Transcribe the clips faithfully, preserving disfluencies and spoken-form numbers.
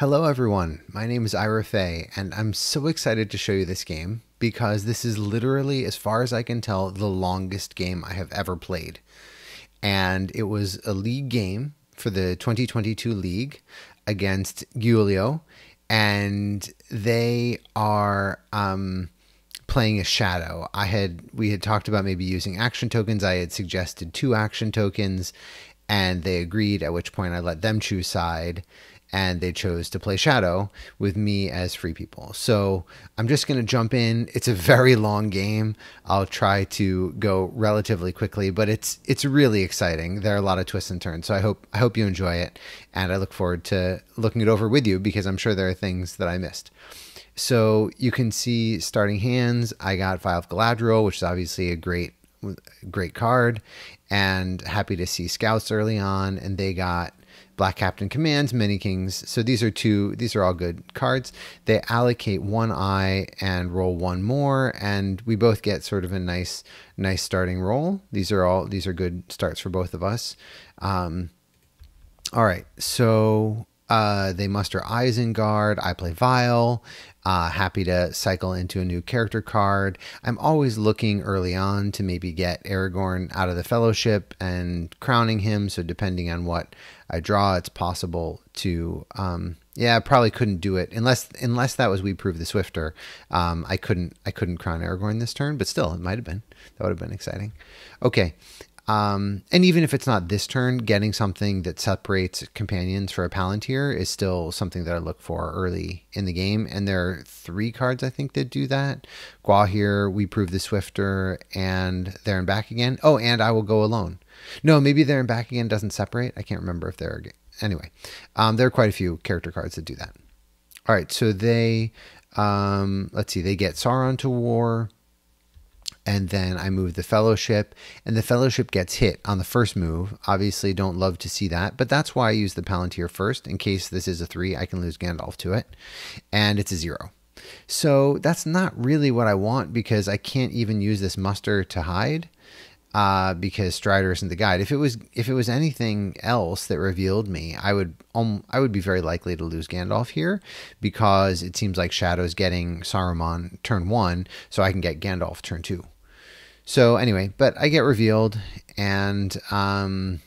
Hello everyone, my name is Ira Fay, and I'm so excited to show you this game because this is literally, as far as I can tell, the longest game I have ever played. And it was a league game for the twenty twenty-two league against Giulio, and they are um, playing a shadow. I had, we had talked about maybe using action tokens. I had suggested two action tokens and they agreed, at which point I let them choose side. And they chose to play Shadow with me as free people. So I'm just going to jump in. It's a very long game. I'll try to go relatively quickly, but it's it's really exciting. There are a lot of twists and turns. So I hope I hope you enjoy it, and I look forward to looking it over with you because I'm sure there are things that I missed. So you can see starting hands. I got Vial of Galadriel, which is obviously a great great card, and happy to see Scouts early on, and they got Black Captain Commands, Many Kings. So these are two, these are all good cards. They allocate one eye and roll one more, and we both get sort of a nice, nice starting roll. These are all, these are good starts for both of us. Um, all right, so uh, they muster Isengard. I play Vial. Uh, happy to cycle into a new character card. I'm always looking early on to maybe get Aragorn out of the Fellowship and crowning him. So depending on what I draw, it's possible to, um, yeah, I probably couldn't do it unless, unless that was We Prove the Swifter. Um, I couldn't, I couldn't crown Aragorn this turn, but still it might've been, that would have been exciting. Okay. Um, and even if it's not this turn, getting something that separates companions for a Palantir is still something that I look for early in the game. And there are three cards, I think, that do that. Gwahlhir, We Prove the Swifter, and There and Back Again. Oh, and I Will Go Alone. No, maybe There and Back Again doesn't separate. I can't remember if there are... Anyway, um, there are quite a few character cards that do that. All right, so they... Um, let's see, they get Sauron to war... And then I move the Fellowship, and the Fellowship gets hit on the first move. Obviously, don't love to see that, but that's why I use the Palantir first. In case this is a three, I can lose Gandalf to it, and it's a zero. So that's not really what I want because I can't even use this muster to hide uh, because Strider isn't the guide. If it was, if it was anything else that revealed me, I would, um, I would be very likely to lose Gandalf here because it seems like Shadow's getting Saruman turn one, so I can get Gandalf turn two. So anyway, but I get revealed, and um,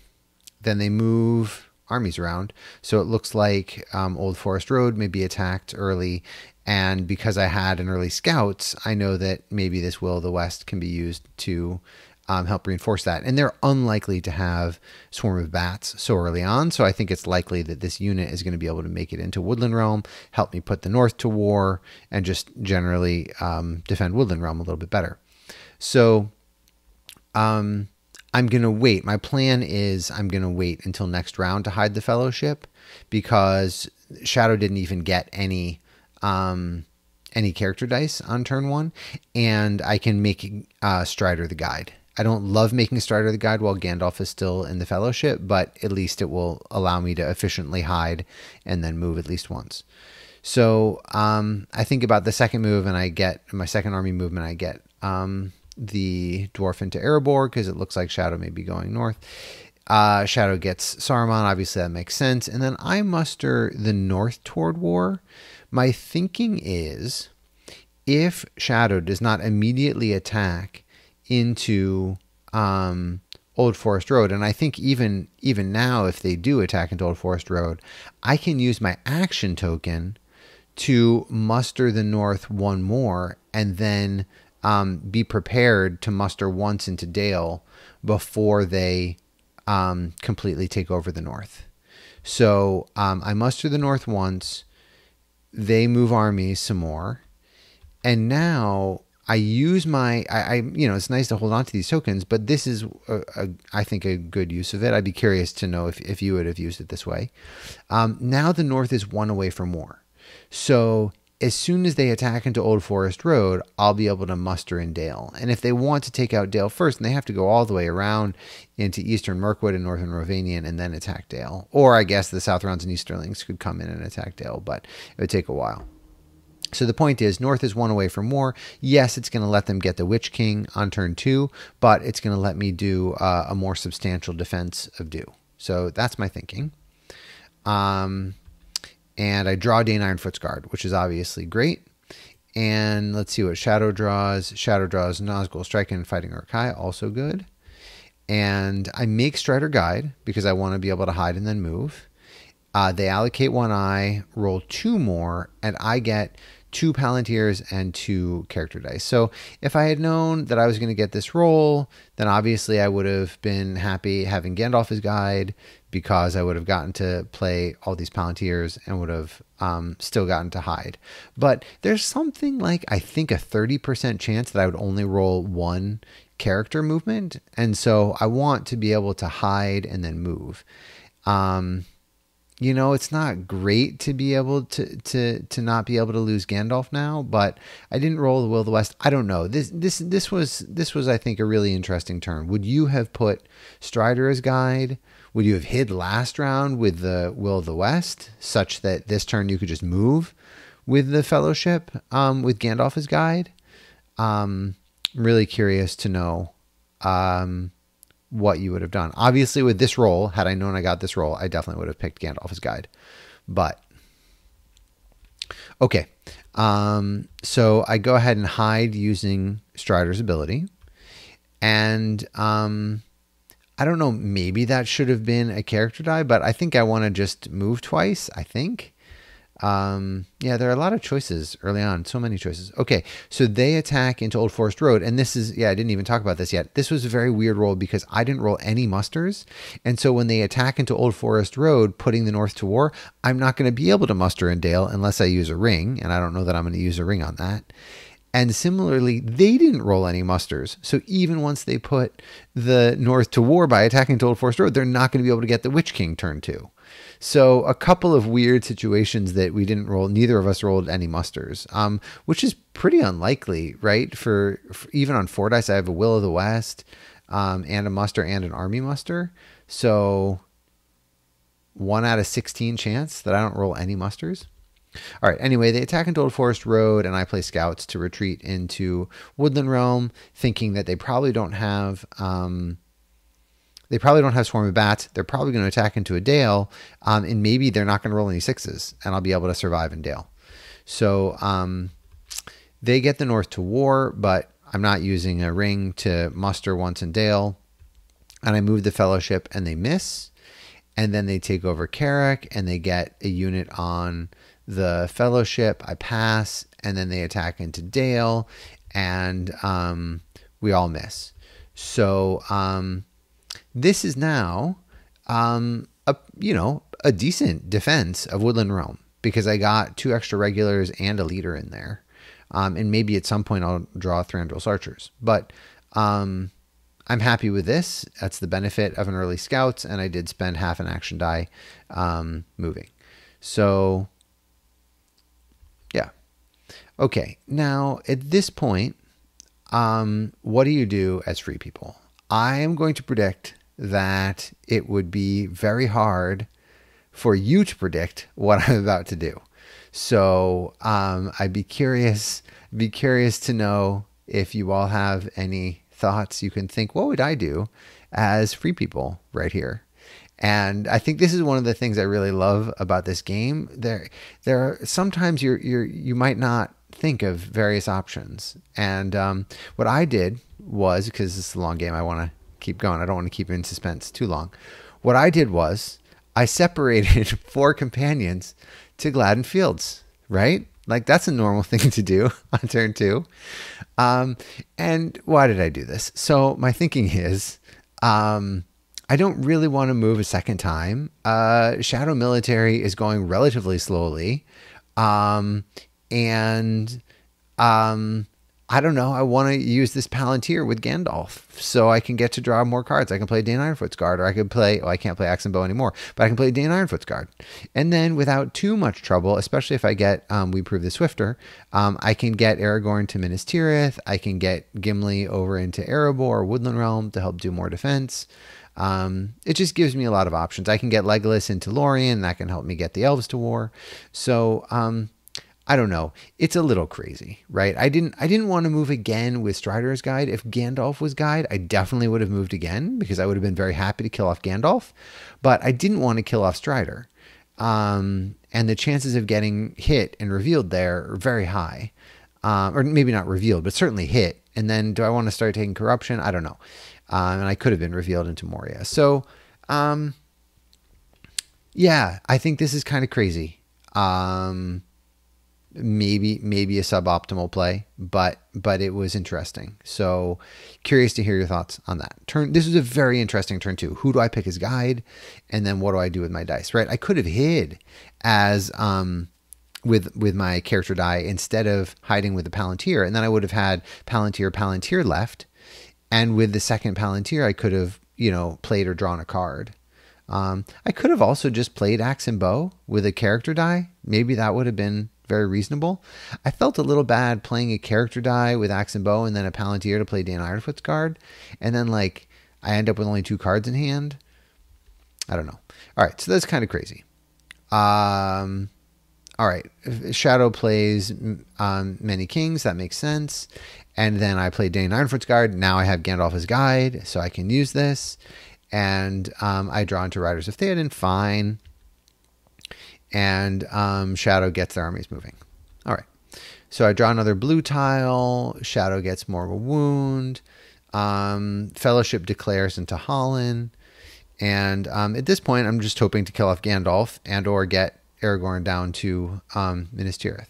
then they move armies around. So it looks like um, Old Forest Road may be attacked early, and because I had an early Scouts, I know that maybe this Will of the West can be used to um, help reinforce that. And they're unlikely to have Swarm of Bats so early on, so I think it's likely that this unit is going to be able to make it into Woodland Realm, help me put the North to war, and just generally um, defend Woodland Realm a little bit better. So um, I'm going to wait. My plan is I'm going to wait until next round to hide the Fellowship because Shadow didn't even get any um, any character dice on turn one. And I can make uh, Strider the guide. I don't love making Strider the guide while Gandalf is still in the Fellowship, but at least it will allow me to efficiently hide and then move at least once. So um, I think about the second move and I get my second army movement. I get... Um, the dwarf into Erebor because it looks like Shadow may be going north. Uh, Shadow gets Saruman. Obviously, that makes sense. And then I muster the north toward war. My thinking is if Shadow does not immediately attack into um, Old Forest Road, and I think even, even now if they do attack into Old Forest Road, I can use my action token to muster the north one more and then... Um, be prepared to muster once into Dale before they um, completely take over the north. So um, I muster the north once, they move armies some more, and now I use my, I, I you know, it's nice to hold on to these tokens, but this is, a, a, I think, a good use of it. I'd be curious to know if, if you would have used it this way. Um, now the north is one away from war. So... As soon as they attack into Old Forest Road, I'll be able to muster in Dale. And if they want to take out Dale first, and they have to go all the way around into Eastern Mirkwood and Northern Rovanian and then attack Dale. Or I guess the Southrons and Easterlings could come in and attack Dale, but it would take a while. So the point is, north is one away from war. Yes, it's going to let them get the Witch King on turn two, but it's going to let me do uh, a more substantial defense of Dale. So that's my thinking. Um... And I draw Dane Ironfoot's Guard, which is obviously great. And let's see what Shadow draws. Shadow draws Nazgul Strike and Fighting Uruk-hai, also good. And I make Strider Guide because I want to be able to hide and then move. Uh, they allocate one eye, roll two more, and I get two Palantirs and two character dice. So if I had known that I was going to get this roll, then obviously I would have been happy having Gandalf as guide because I would have gotten to play all these Palantirs and would have um, still gotten to hide. But there's something like, I think, a thirty percent chance that I would only roll one character movement. And so I want to be able to hide and then move. Um... You know, it's not great to be able to, to to not be able to lose Gandalf now, but I didn't roll the Will of the West. I don't know. This this this was this was I think a really interesting turn. Would you have put Strider as guide? Would you have hid last round with the Will of the West, such that this turn you could just move with the Fellowship um, with Gandalf as guide? Um, I'm really curious to know. Um, what you would have done. Obviously with this roll, had I known I got this roll, I definitely would have picked Gandalf as guide, but okay. Um, so I go ahead and hide using Strider's ability. And, um, I don't know, maybe that should have been a character die, but I think I want to just move twice. I think, um, yeah, there are a lot of choices early on. So many choices. Okay. So they attack into Old Forest Road. And this is, yeah, I didn't even talk about this yet. This was a very weird roll because I didn't roll any musters. And so when they attack into Old Forest Road, putting the North to war, I'm not going to be able to muster in Dale unless I use a ring. And I don't know that I'm going to use a ring on that. And similarly, they didn't roll any musters. So even once they put the North to war by attacking into Old Forest Road, they're not going to be able to get the Witch King turn two. So a couple of weird situations that we didn't roll, neither of us rolled any musters, um, which is pretty unlikely, right? For, for even on four dice, I have a Will of the West, um, and a muster and an army muster. So one out of sixteen chance that I don't roll any musters. All right. Anyway, they attack into Old Forest Road and I play scouts to retreat into Woodland Realm, thinking that they probably don't have, um, They probably don't have Swarm of Bats. They're probably going to attack into a Dale, um, and maybe they're not going to roll any sixes, and I'll be able to survive in Dale. So um, they get the North to war, but I'm not using a ring to muster once in Dale. And I move the Fellowship, and they miss. And then they take over Carrick, and they get a unit on the Fellowship. I pass, and then they attack into Dale, and um, we all miss. So... Um, This is now, um, a, you know, a decent defense of Woodland Realm because I got two extra regulars and a leader in there. Um, and maybe at some point I'll draw Thranduil's archers, but, um, I'm happy with this. That's the benefit of an early scouts. And I did spend half an action die, um, moving. So yeah. Okay. Now at this point, um, what do you do as free people? I am going to predict that it would be very hard for you to predict what I'm about to do. So um, I'd be curious, be curious to know if you all have any thoughts. You can think, what would I do as free people right here? And I think this is one of the things I really love about this game. There, there are sometimes you're, you're, you might not think of various options. And um, what I did was, because this is a long game, I want to keep going. I don't want to keep you in suspense too long. What I did was I separated four companions to Gladden Fields, right? Like that's a normal thing to do on turn two. Um, and why did I do this? So my thinking is um, I don't really want to move a second time. Uh, Shadow Military is going relatively slowly. Um, and um, I don't know. I want to use this Palantir with Gandalf so I can get to draw more cards. I can play Dane Ironfoot's Guard, or I could play, oh, I can't play Axe and Bow anymore, but I can play Dane Ironfoot's Guard. And then without too much trouble, especially if I get, um, We Prove the Swifter, um, I can get Aragorn to Minas Tirith. I can get Gimli over into Erebor, Woodland Realm, to help do more defense. Um, it just gives me a lot of options. I can get Legolas into Lorien, and that can help me get the Elves to war. So, um, I don't know. It's a little crazy, right? I didn't, I didn't want to move again with Strider's Guide. If Gandalf was guide, I definitely would have moved again because I would have been very happy to kill off Gandalf, but I didn't want to kill off Strider. Um, and the chances of getting hit and revealed there are very high. Um, or maybe not revealed, but certainly hit. And then do I want to start taking corruption? I don't know. Um, and I could have been revealed into Moria. So, um, yeah, I think this is kind of crazy. Um, maybe, maybe a suboptimal play, but, but it was interesting. So curious to hear your thoughts on that turn. This was a very interesting turn too. Who do I pick as guide? And then what do I do with my dice, right? I could have hid as, um, with, with my character die instead of hiding with the Palantir. And then I would have had Palantir, Palantir left. And with the second Palantir, I could have, you know, played or drawn a card. Um, I could have also just played Axe and Bow with a character die. Maybe that would have been very reasonable. I felt a little bad playing a character die with Axe and Bow and then a Palantir to play Dan Ironfoot's card. And then, like, I end up with only two cards in hand. I don't know. All right, so that's kind of crazy. Um, all right, Shadow plays um, Many Kings. That makes sense. And then I play Dan Ironfoot's card. Now I have Gandalf as guide, so I can use this. And um, I draw into Riders of Theoden, fine. And um, Shadow gets their armies moving. All right. So I draw another blue tile. Shadow gets Morgul Wound. Um, Fellowship declares into Holland. And um, at this point, I'm just hoping to kill off Gandalf and or get Aragorn down to um, Minas Tirith.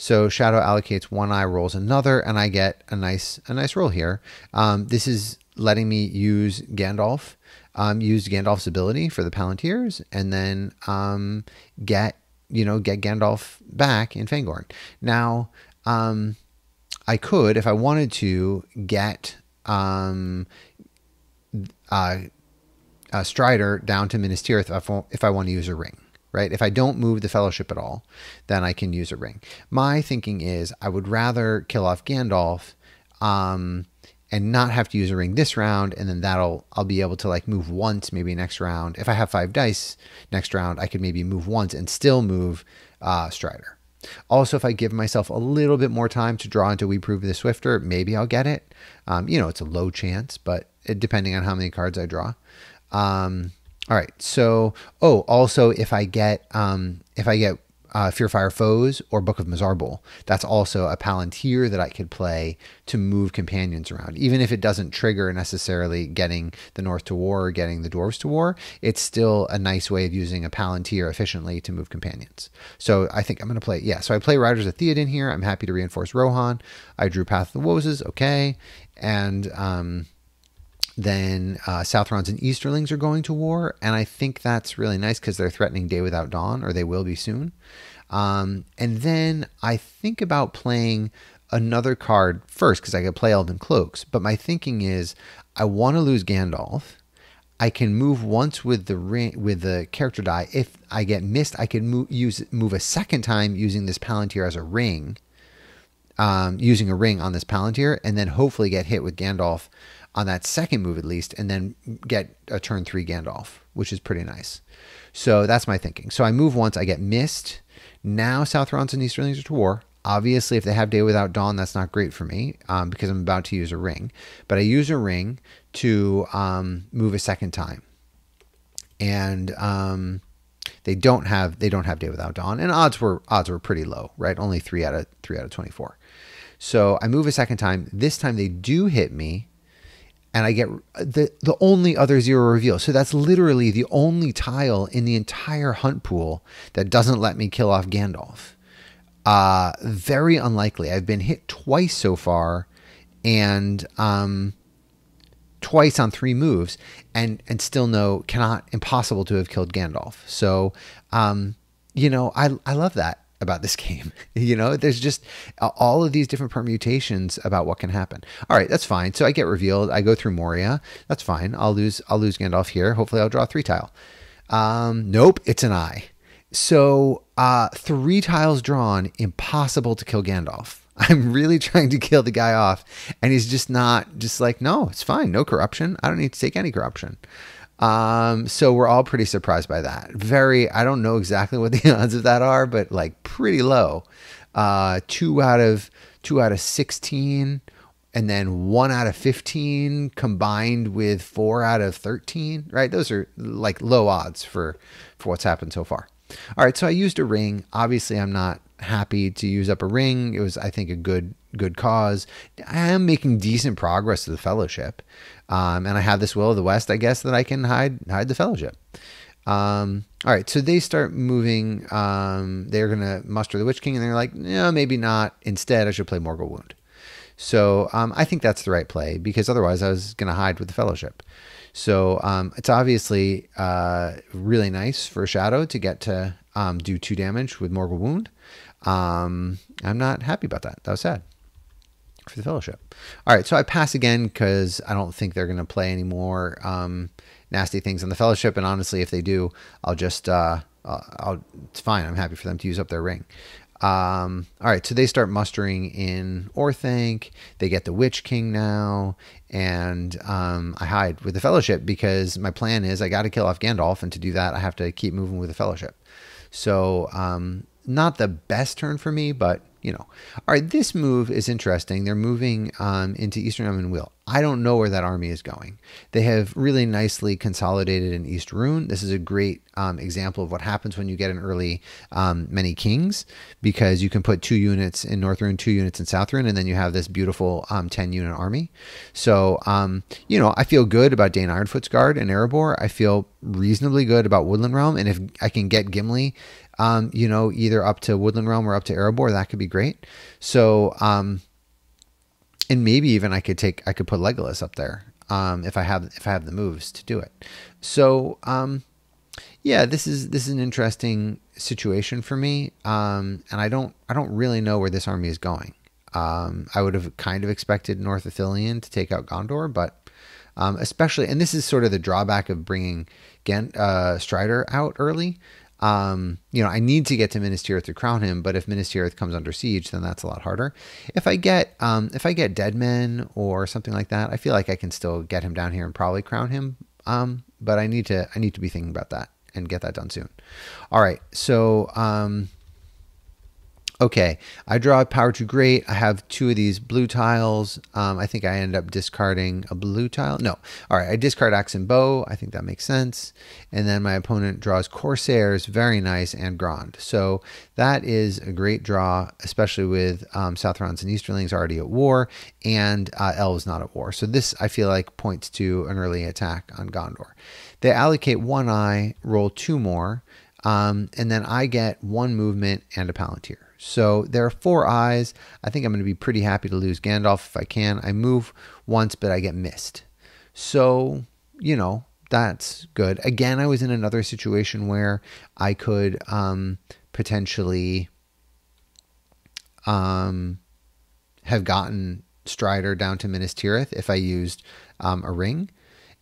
So Shadow allocates one eye, rolls another, and I get a nice a nice roll here. Um, this is letting me use Gandalf. Um, use Gandalf's ability for the Palantirs, and then um, get, you know, get Gandalf back in Fangorn. Now, um, I could, if I wanted to, get um, uh, a Strider down to Minas Tirith if I, if I want to use a ring, right? If I don't move the Fellowship at all, then I can use a ring. My thinking is I would rather kill off Gandalf um, and not have to use a ring this round, and then that'll, I'll be able to like move once, maybe next round. If I have five dice next round, I could maybe move once and still move uh, Strider. Also, if I give myself a little bit more time to draw into We Prove the Swifter, maybe I'll get it. Um, you know, it's a low chance, but it, depending on how many cards I draw. Um, all right, so, oh, also if I get, um, if I get, Uh, Fearfire Foes or Book of Mazarbul. That's also a Palantir that I could play to move companions around. Even if it doesn't trigger necessarily getting the North to war or getting the Dwarves to war, it's still a nice way of using a Palantir efficiently to move companions. So I think I'm going to play, yeah, so I play Riders of Theoden here. I'm happy to reinforce Rohan. I drew Path of the Woses, okay. And um, then uh, Southrons and Easterlings are going to war. And I think that's really nice because they're threatening Day Without Dawn, or they will be soon. Um, and then I think about playing another card first because I could play Elven Cloaks. But my thinking is I want to lose Gandalf. I can move once with the ring, with the character die. If I get missed, I could move, use, move a second time using this Palantir as a ring, um, using a ring on this Palantir, and then hopefully get hit with Gandalf on that second move at least, and then get a turn three Gandalf, which is pretty nice. So that's my thinking. So I move once, I get missed. Now Southrons and Easterlings are to war. Obviously, if they have Day Without Dawn, that's not great for me um, because I'm about to use a ring. But I use a ring to um, move a second time. And um, they don't have they don't have Day Without Dawn, and odds were odds were pretty low, right? Only three out of three out of twenty-four. So I move a second time. This time they do hit me. And I get the, the only other zero reveal. So that's literally the only tile in the entire hunt pool that doesn't let me kill off Gandalf. Uh, very unlikely. I've been hit twice so far, and um, twice on three moves, and, and still no, cannot, impossible to have killed Gandalf. So, um, you know, I, I love that about this game. You know, there's just all of these different permutations about what can happen. All right, that's fine. So I get revealed. I go through Moria. That's fine. I'll lose, I'll lose Gandalf here. Hopefully I'll draw three tile. Um, nope, it's an eye. So uh, three tiles drawn, impossible to kill Gandalf. I'm really trying to kill the guy off, and he's just not, just like, no, it's fine. No corruption. I don't need to take any corruption. Um, so we're all pretty surprised by that. Very, I don't know exactly what the odds of that are, but like pretty low, uh, two out of two out of sixteen, and then one out of fifteen combined with four out of thirteen, right? Those are like low odds for, for what's happened so far. All right, so I used a ring. Obviously, I'm not happy to use up a ring. It was, I think, a good good cause. I am making decent progress to the Fellowship. Um, and I have this Will of the West, I guess, that I can hide hide the Fellowship. Um, all right, so they start moving. Um, they're going to muster the Witch King, and they're like, no, maybe not. Instead, I should play Morgul Wound. So um, I think that's the right play, because otherwise I was going to hide with the Fellowship. So um, it's obviously uh, really nice for Shadow to get to um, do two damage with Morgul Wound. Um, I'm not happy about that. That was sad for the Fellowship. All right, so I pass again because I don't think they're going to play any more um, nasty things on the Fellowship. And honestly, if they do, I'll just, uh, I'll, it's fine. I'm happy for them to use up their ring. Um, all right, so they start mustering in Orthanc. They get the Witch King now, and um, I hide with the Fellowship because my plan is I got to kill off Gandalf, and to do that, I have to keep moving with the Fellowship. So um, not the best turn for me, but, you know. All right, this move is interesting. They're moving um, into Eastern Realm and Will. I don't know where that army is going. They have really nicely consolidated in East Rune. This is a great um, example of what happens when you get an early um, many kings, because you can put two units in North Rune, two units in South Rune, and then you have this beautiful um, ten unit army. So, um, you know, I feel good about Dane Ironfoot's Guard and Erebor. I feel reasonably good about Woodland Realm. And if I can get Gimli, um, you know, either up to Woodland Realm or up to Erebor, that could be great. So, um, and maybe even I could take, I could put Legolas up there um, if I have if I have the moves to do it. So um, yeah, this is this is an interesting situation for me, um, and I don't I don't really know where this army is going. Um, I would have kind of expected North Ithilien to take out Gondor, but um, especially, and this is sort of the drawback of bringing Gen, uh, Strider out early. Um, you know, I need to get to Minas Tirith to crown him, but if Minas Tirith comes under siege, then that's a lot harder. If I get, um, if I get dead men or something like that, I feel like I can still get him down here and probably crown him. Um, but I need to, I need to be thinking about that and get that done soon. All right. So, um, okay. I draw power two great. I have two of these blue tiles. Um, I think I end up discarding a blue tile. No. All right. I discard axe and bow. I think that makes sense. And then my opponent draws Corsairs. Very nice. And Grand. So that is a great draw, especially with um, Southrons and Easterlings already at war, and uh, Elves not at war. So this, I feel like, points to an early attack on Gondor. They allocate one eye, roll two more, um, and then I get one movement and a Palantir. So there are four eyes. I think I'm going to be pretty happy to lose Gandalf if I can. I move once, but I get missed. So, you know, that's good. Again, I was in another situation where I could um, potentially um, have gotten Strider down to Minas Tirith if I used um, a ring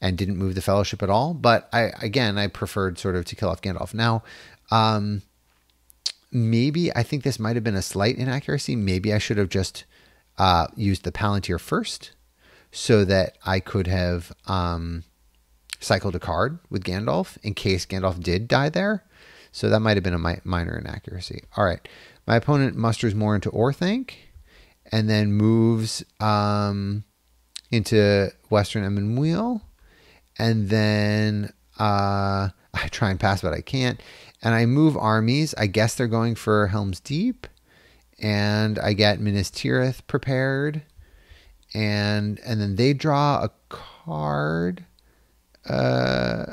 and didn't move the Fellowship at all. But, I again, I preferred sort of to kill off Gandalf. Now, um... maybe I think this might have been a slight inaccuracy. Maybe I should have just uh, used the Palantir first so that I could have um, cycled a card with Gandalf in case Gandalf did die there. So that might have been a mi minor inaccuracy. All right. My opponent musters more into Orthanc and then moves um, into Western Eminwheel. And then uh, I try and pass, but I can't. And I move armies. I guess they're going for Helm's Deep. And I get Minas Tirith prepared. And and then they draw a card. Uh,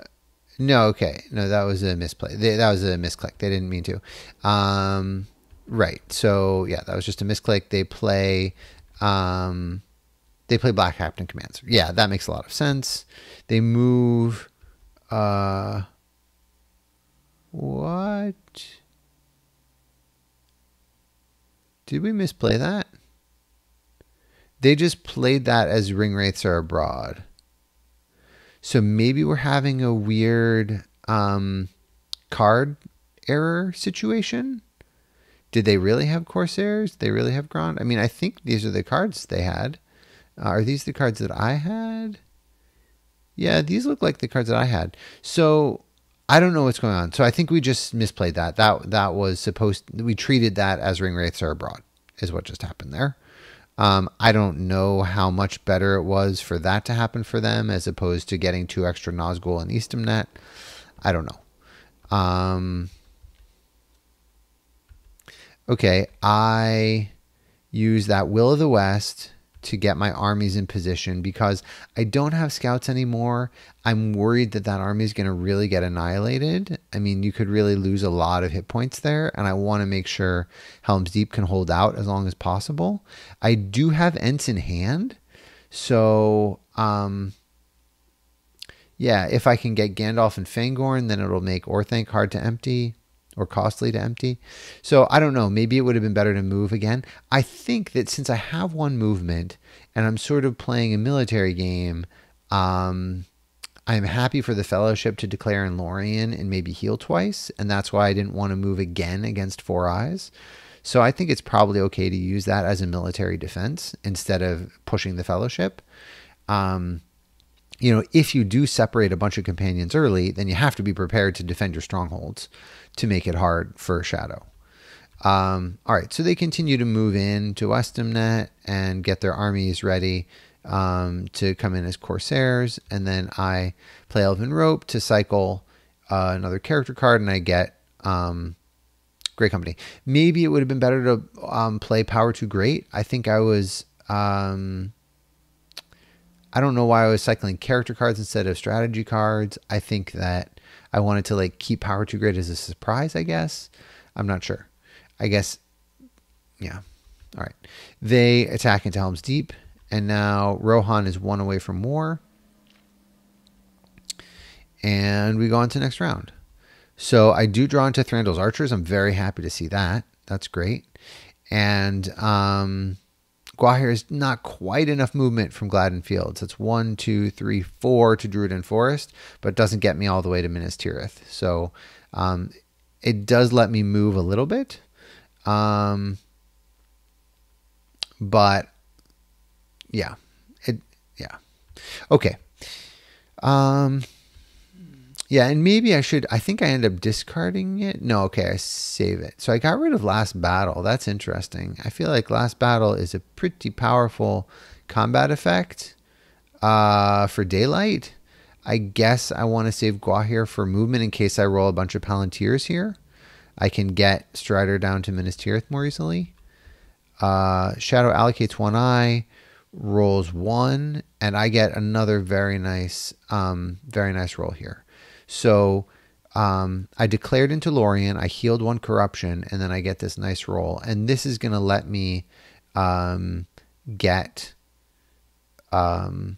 no, okay. No, that was a misplay. They, that was a misclick. They didn't mean to. Um, right. So, yeah, that was just a misclick. They play... Um, they play Black Captain Commands. Yeah, that makes a lot of sense. They move... Uh, What? Did we misplay that? They just played that as ring wraiths are abroad. So maybe we're having a weird um, card error situation. Did they really have Corsairs? Did they really have Grand? I mean, I think these are the cards they had. Uh, are these the cards that I had? Yeah, these look like the cards that I had. So... I don't know what's going on. So I think we just misplayed that. That that was supposed... We treated that as ring wraiths are abroad, is what just happened there. Um, I don't know how much better it was for that to happen for them as opposed to getting two extra Nazgul and Eastemnet. I don't know. Um, okay, I use that Will of the West to get my armies in position because I don't have scouts anymore. I'm worried that that army is going to really get annihilated. I mean, you could really lose a lot of hit points there, and I want to make sure Helm's Deep can hold out as long as possible. I do have Ents in hand, so um, yeah, if I can get Gandalf and Fangorn, then it'll make Orthanc hard to empty or costly to empty. So I don't know, maybe it would have been better to move again. I think that since I have one movement and I'm sort of playing a military game, um, I'm happy for the Fellowship to declare in Lorien and maybe heal twice, and that's why I didn't want to move again against Four Eyes. So I think it's probably okay to use that as a military defense instead of pushing the Fellowship. Um, you know, if you do separate a bunch of companions early, then you have to be prepared to defend your strongholds to make it hard for Shadow. Um, all right, so they continue to move in to Westamnet and get their armies ready um, to come in as Corsairs. And then I play Elven Rope to cycle uh, another character card, and I get um, Great Company. Maybe it would have been better to um, play Power to Great. I think I was... Um, I don't know why I was cycling character cards instead of strategy cards. I think that I wanted to like keep Power to Great as a surprise, I guess. I'm not sure. I guess, yeah. All right. They attack into Helm's Deep, and now Rohan is one away from war. And we go on to next round. So I do draw into Thranduil's Archers. I'm very happy to see that. That's great. And um, Gwahir is not quite enough movement from Gladden Fields. It's one, two, three, four to Druidan Forest, but doesn't get me all the way to Minas Tirith. So um, it does let me move a little bit. Um, but yeah, it, yeah. Okay. Um, yeah, and maybe I should, I think I end up discarding it. No, okay, I save it. So I got rid of Last Battle. That's interesting. I feel like Last Battle is a pretty powerful combat effect uh, for Daylight. I guess I want to save Gwahir for movement in case I roll a bunch of Palantirs here. I can get Strider down to Minas Tirith more easily. Uh, Shadow allocates one eye, rolls one, and I get another very nice, um, very nice roll here. So um, I declared into Lorien, I healed one corruption, and then I get this nice roll. And this is going to let me um, get um,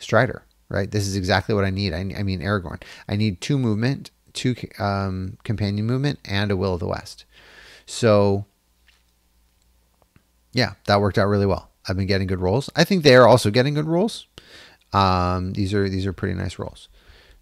Strider, right? This is exactly what I need. I, I mean, Aragorn. I need two movement, two um, companion movement, and a Will of the West. So yeah, that worked out really well. I've been getting good rolls. I think they are also getting good rolls. Um, these are these are pretty nice rolls.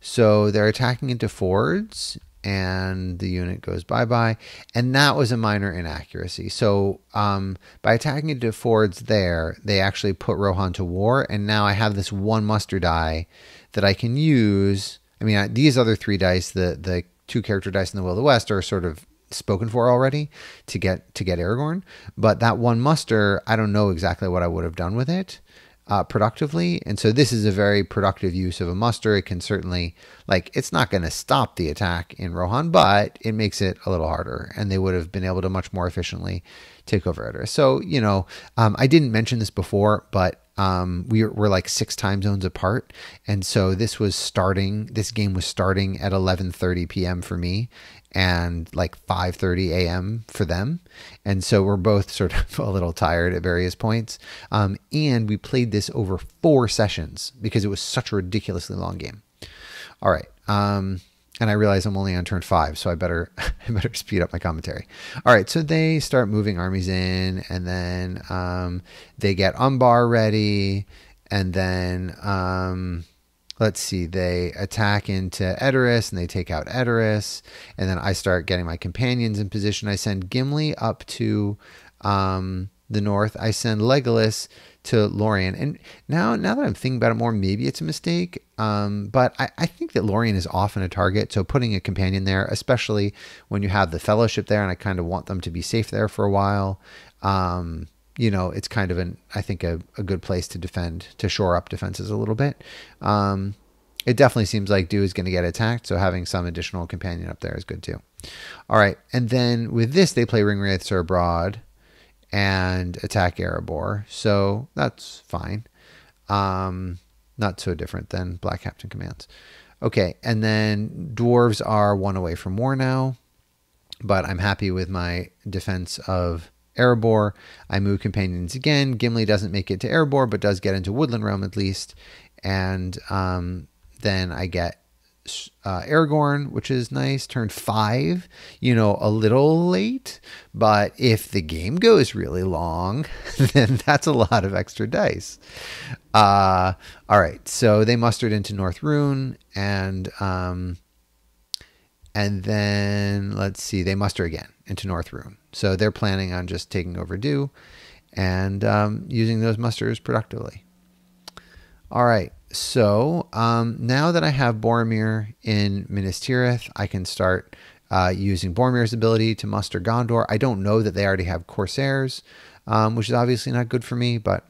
So they're attacking into Fords, and the unit goes bye-bye. And that was a minor inaccuracy. So um, by attacking into Fords there, they actually put Rohan to war. And now I have this one muster die that I can use. I mean, I, these other three dice, the the two character dice in the Will of the West, are sort of spoken for already to get, to get Aragorn. But that one muster, I don't know exactly what I would have done with it. Uh, productively. And so this is a very productive use of a muster. It can certainly, like, it's not going to stop the attack in Rohan, but it makes it a little harder, and they would have been able to much more efficiently take over Edoras. So, you know, um, I didn't mention this before, but um, we were, we're like six time zones apart. And so this was starting, this game was starting at eleven thirty p m for me and like five thirty a m for them. And so we're both sort of a little tired at various points. Um, and we played this over four sessions because it was such a ridiculously long game. All right. Um, and I realize I'm only on turn five, so I better, I better speed up my commentary. All right. So they start moving armies in, and then um, they get Umbar ready. And then, um, let's see, they attack into Edoras, and they take out Edoras. And then I start getting my companions in position. I send Gimli up to um, the north. I send Legolas to Lorien. And now now that I'm thinking about it more, maybe it's a mistake. Um, but I, I think that Lorien is often a target. So putting a companion there, especially when you have the Fellowship there, and I kind of want them to be safe there for a while, um, you know, it's kind of an, I think a, a good place to defend, to shore up defenses a little bit. Um, it definitely seems like Dew is going to get attacked, so having some additional companion up there is good too. All right, and then with this, they play Ringwraiths are Abroad and attack Erebor, so that's fine. Um, not so different than Black Captain Commands. Okay, and then Dwarves are one away from war now, but I'm happy with my defense of Erebor. I move companions again. Gimli doesn't make it to Erebor, but does get into Woodland Realm at least. And um, then I get uh, Aragorn, which is nice. Turn five, you know, a little late. But if the game goes really long, then that's a lot of extra dice. Uh, all right. So they mustered into Northrune and... Um, And then, let's see, they muster again into Northrune. So they're planning on just taking over Dew and um, using those musters productively. All right, so um, now that I have Boromir in Minas Tirith, I can start uh, using Boromir's ability to muster Gondor. I don't know that they already have Corsairs, um, which is obviously not good for me, but...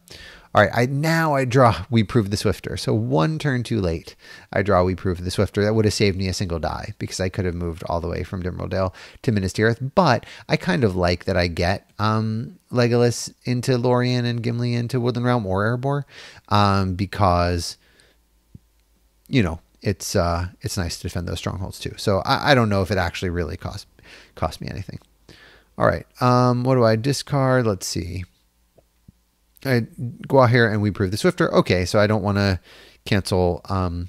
All right, I, now I draw We Prove the Swifter. So one turn too late, I draw We Prove the Swifter. That would have saved me a single die because I could have moved all the way from Dimrildale to Minas Tirith. But I kind of like that I get um, Legolas into Lorien and Gimli into Woodland Realm or Erebor um, because, you know, it's uh, it's nice to defend those strongholds too. So I, I don't know if it actually really cost, cost me anything. All right, um, what do I discard? Let's see. I go out here and We Prove the Swifter. Okay, so I don't want to cancel um,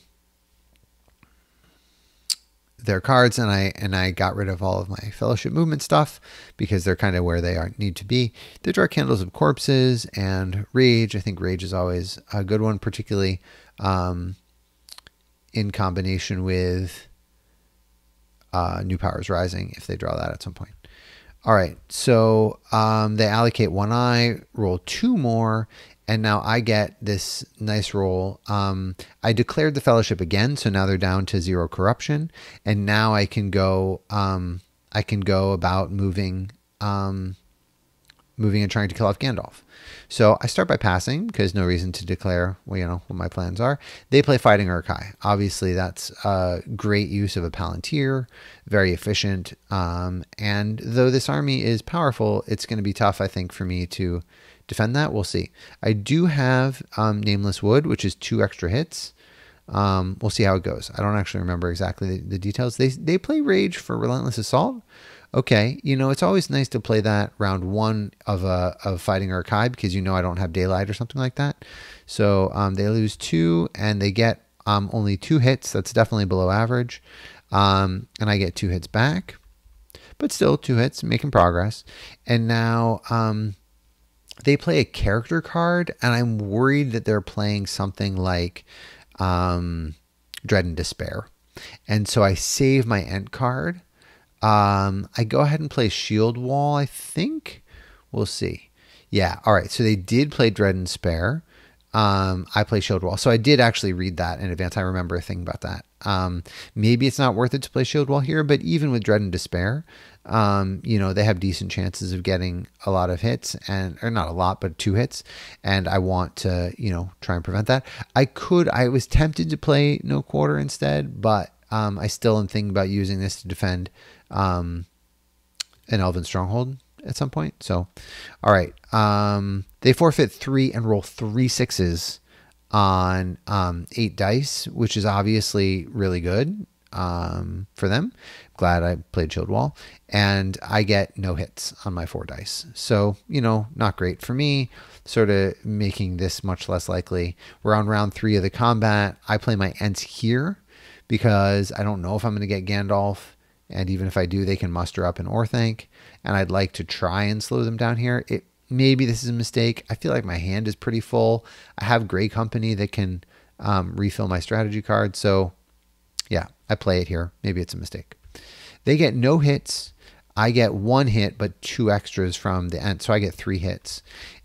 their cards, and I and I got rid of all of my Fellowship Movement stuff because they're kind of where they are, need to be. They draw Candles of Corpses and Rage. I think Rage is always a good one, particularly um, in combination with uh, New Powers Rising if they draw that at some point. All right, so um, they allocate one eye, roll two more, and now I get this nice roll. Um, I declared the Fellowship again, so now they're down to zero corruption, and now I can go. Um, I can go about moving, um, moving and trying to kill off Gandalf. So I start by passing because no reason to declare. Well, you know what my plans are. They play Fighting Uruk-hai. Obviously, that's a great use of a Palantir, very efficient. Um, and though this army is powerful, it's going to be tough, I think, for me to defend that. We'll see. I do have um, Nameless Wood, which is two extra hits. Um, we'll see how it goes. I don't actually remember exactly the, the details. They they play Rage for Relentless Assault. Okay, you know, it's always nice to play that round one of a of Fighting Uruk-hai because you know I don't have Daylight or something like that. So um, they lose two and they get um, only two hits. That's definitely below average. Um, and I get two hits back, but still two hits, making progress. And now um, they play a character card and I'm worried that they're playing something like um, Dread and Despair. And so I save my Ent card. Um, I go ahead and play Shield Wall, I think. We'll see. Yeah, all right. So they did play Dread and Spare. Um, I play Shield Wall. So I did actually read that in advance. I remember a thing about that. Um, maybe it's not worth it to play Shield Wall here, but even with Dread and Despair, um, you know, they have decent chances of getting a lot of hits and, or not a lot, but two hits. And I want to, you know, try and prevent that. I could, I was tempted to play No Quarter instead, but um, I still am thinking about using this to defend um, an Elven Stronghold at some point. So, all right. Um, they forfeit three and roll three sixes on, um, eight dice, which is obviously really good, um, for them. Glad I played Shield Wall and I get no hits on my four dice. So, you know, not great for me, sort of making this much less likely. We're on round three of the combat. I play my Ents here because I don't know if I'm going to get Gandalf. And even if I do, they can muster up an Orthanc. And I'd like to try and slow them down here. It Maybe this is a mistake. I feel like my hand is pretty full. I have Grey Company that can um, refill my strategy card. So, yeah, I play it here. Maybe it's a mistake. They get no hits. I get one hit, but two extras from the Ent. So I get three hits.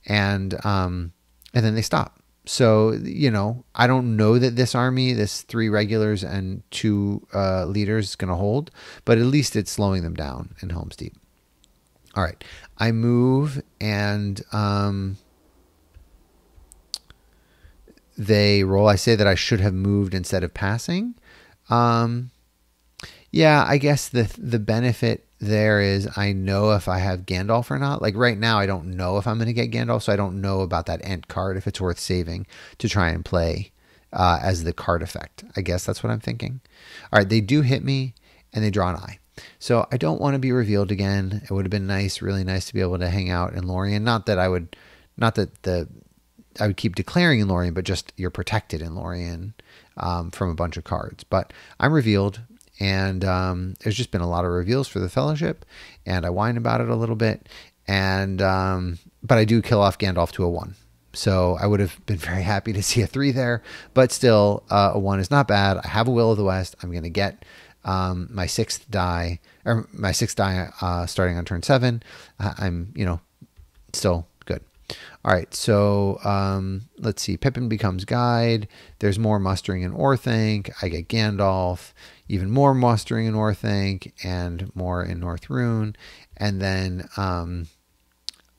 And, um, and then they stop. So, you know, I don't know that this army, this three regulars and two uh, leaders is going to hold, but at least it's slowing them down in Helm's Deep. All right. I move and um, they roll. I say that I should have moved instead of passing. Um, yeah, I guess the the benefit there is I know if I have Gandalf or not. Like right now, I don't know if I'm going to get Gandalf, so I don't know about that Ent card, if it's worth saving to try and play uh, as the card effect. I guess that's what I'm thinking. All right, they do hit me, and they draw an eye. So I don't want to be revealed again. It would have been nice, really nice to be able to hang out in Lorien. Not that I would, not that the, I would keep declaring in Lorien, but just you're protected in Lorien um, from a bunch of cards. But I'm revealed, and um, there's just been a lot of reveals for the Fellowship, and I whine about it a little bit. And, um, but I do kill off Gandalf to a one. So I would have been very happy to see a three there, but still uh, a one is not bad. I have a Will of the West. I'm going to get Um, my sixth die, or my sixth die, uh, starting on turn seven. Uh, I'm, you know, still good. All right. So, um, let's see. Pippin becomes guide. There's more mustering in Orthanc. I get Gandalf, even more mustering in Orthanc, and more in Northrune. And then, um,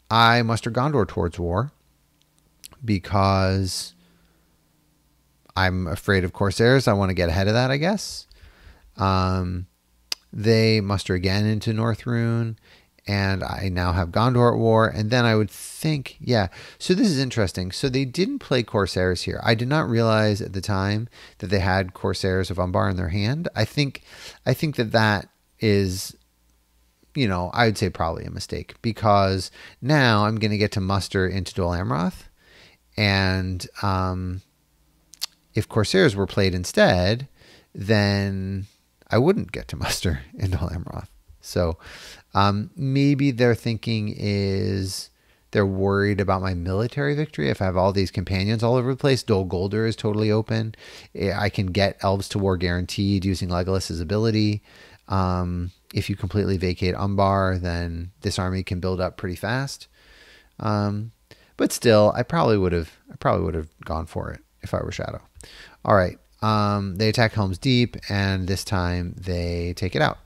I muster Gondor towards war because I'm afraid of Corsairs. I want to get ahead of that, I guess. Um, they muster again into Northrune, and I now have Gondor at war. And then I would think, yeah, so this is interesting. So they didn't play Corsairs here. I did not realize at the time that they had Corsairs of Umbar in their hand. I think, I think that that is, you know, I would say probably a mistake, because now I'm going to get to muster into Dol Amroth. And, um, if Corsairs were played instead, then I wouldn't get to muster into Dol Amroth. So um, maybe their thinking is they're worried about my military victory. If I have all these companions all over the place, Dol Guldur is totally open. I can get Elves to War guaranteed using Legolas's ability. Um, if you completely vacate Umbar, then this army can build up pretty fast. Um, but still, I probably would have. I probably would have gone for it if I were Shadow. All right. Um, they attack Helm's Deep, and this time they take it out.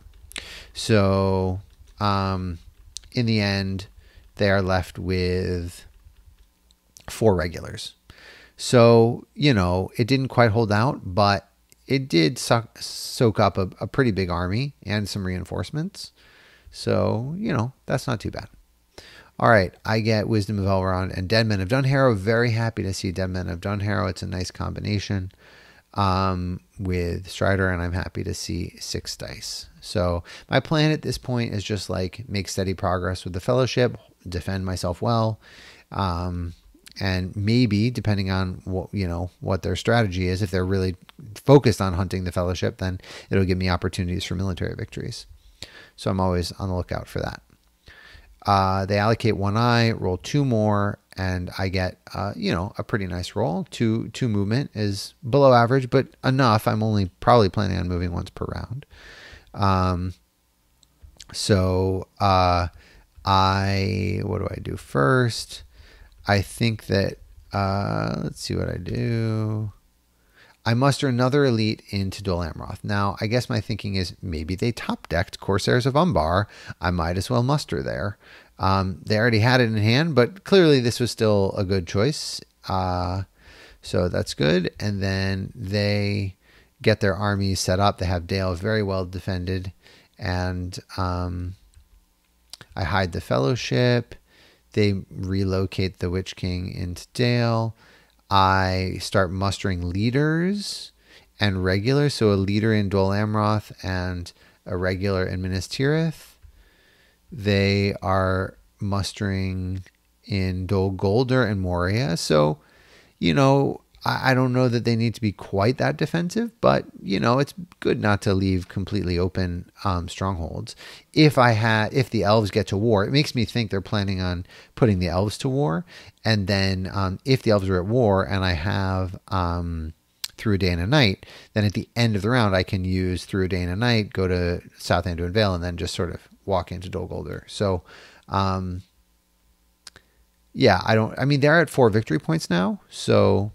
So, um, in the end, they are left with four regulars. So, you know, it didn't quite hold out, but it did suck, soak up a, a pretty big army and some reinforcements. So, you know, that's not too bad. All right, I get Wisdom of Elrond and Dead Men of Dunharrow. Very happy to see Dead Men of Dunharrow. It's a nice combination. Um, with Strider, and I'm happy to see six dice. So my plan at this point is just like make steady progress with the Fellowship, defend myself well, um, and maybe depending on what, you know, what their strategy is, if they're really focused on hunting the Fellowship, then it'll give me opportunities for military victories. So I'm always on the lookout for that. Uh, they allocate one eye, roll two more, and I get, uh, you know, a pretty nice roll. Two, two movement is below average, but enough. I'm only probably planning on moving once per round. Um, so uh, I, what do I do first? I think that, uh, let's see what I do. I muster another elite into Dol Amroth. Now, I guess my thinking is maybe they top-decked Corsairs of Umbar. I might as well muster there. Um, they already had it in hand, but clearly this was still a good choice. Uh, so that's good. And then they get their armies set up. They have Dale very well defended. And um, I hide the Fellowship. They relocate the Witch King into Dale. I start mustering leaders and regulars. So a leader in Dol Amroth and a regular in Minas Tirith. They are mustering in Dol Guldur and Moria. So, you know, I, I don't know that they need to be quite that defensive, but, you know, it's good not to leave completely open um, strongholds. If I had, if the Elves get to war, it makes me think they're planning on putting the Elves to war. And then um, if the Elves are at war and I have um, Through a Day and a Night, then at the end of the round, I can use Through a Day and a Night, go to South Anduin Vale, and then just sort of walk into Dol Guldur. So, um, yeah, I don't, I mean, they're at four victory points now. So,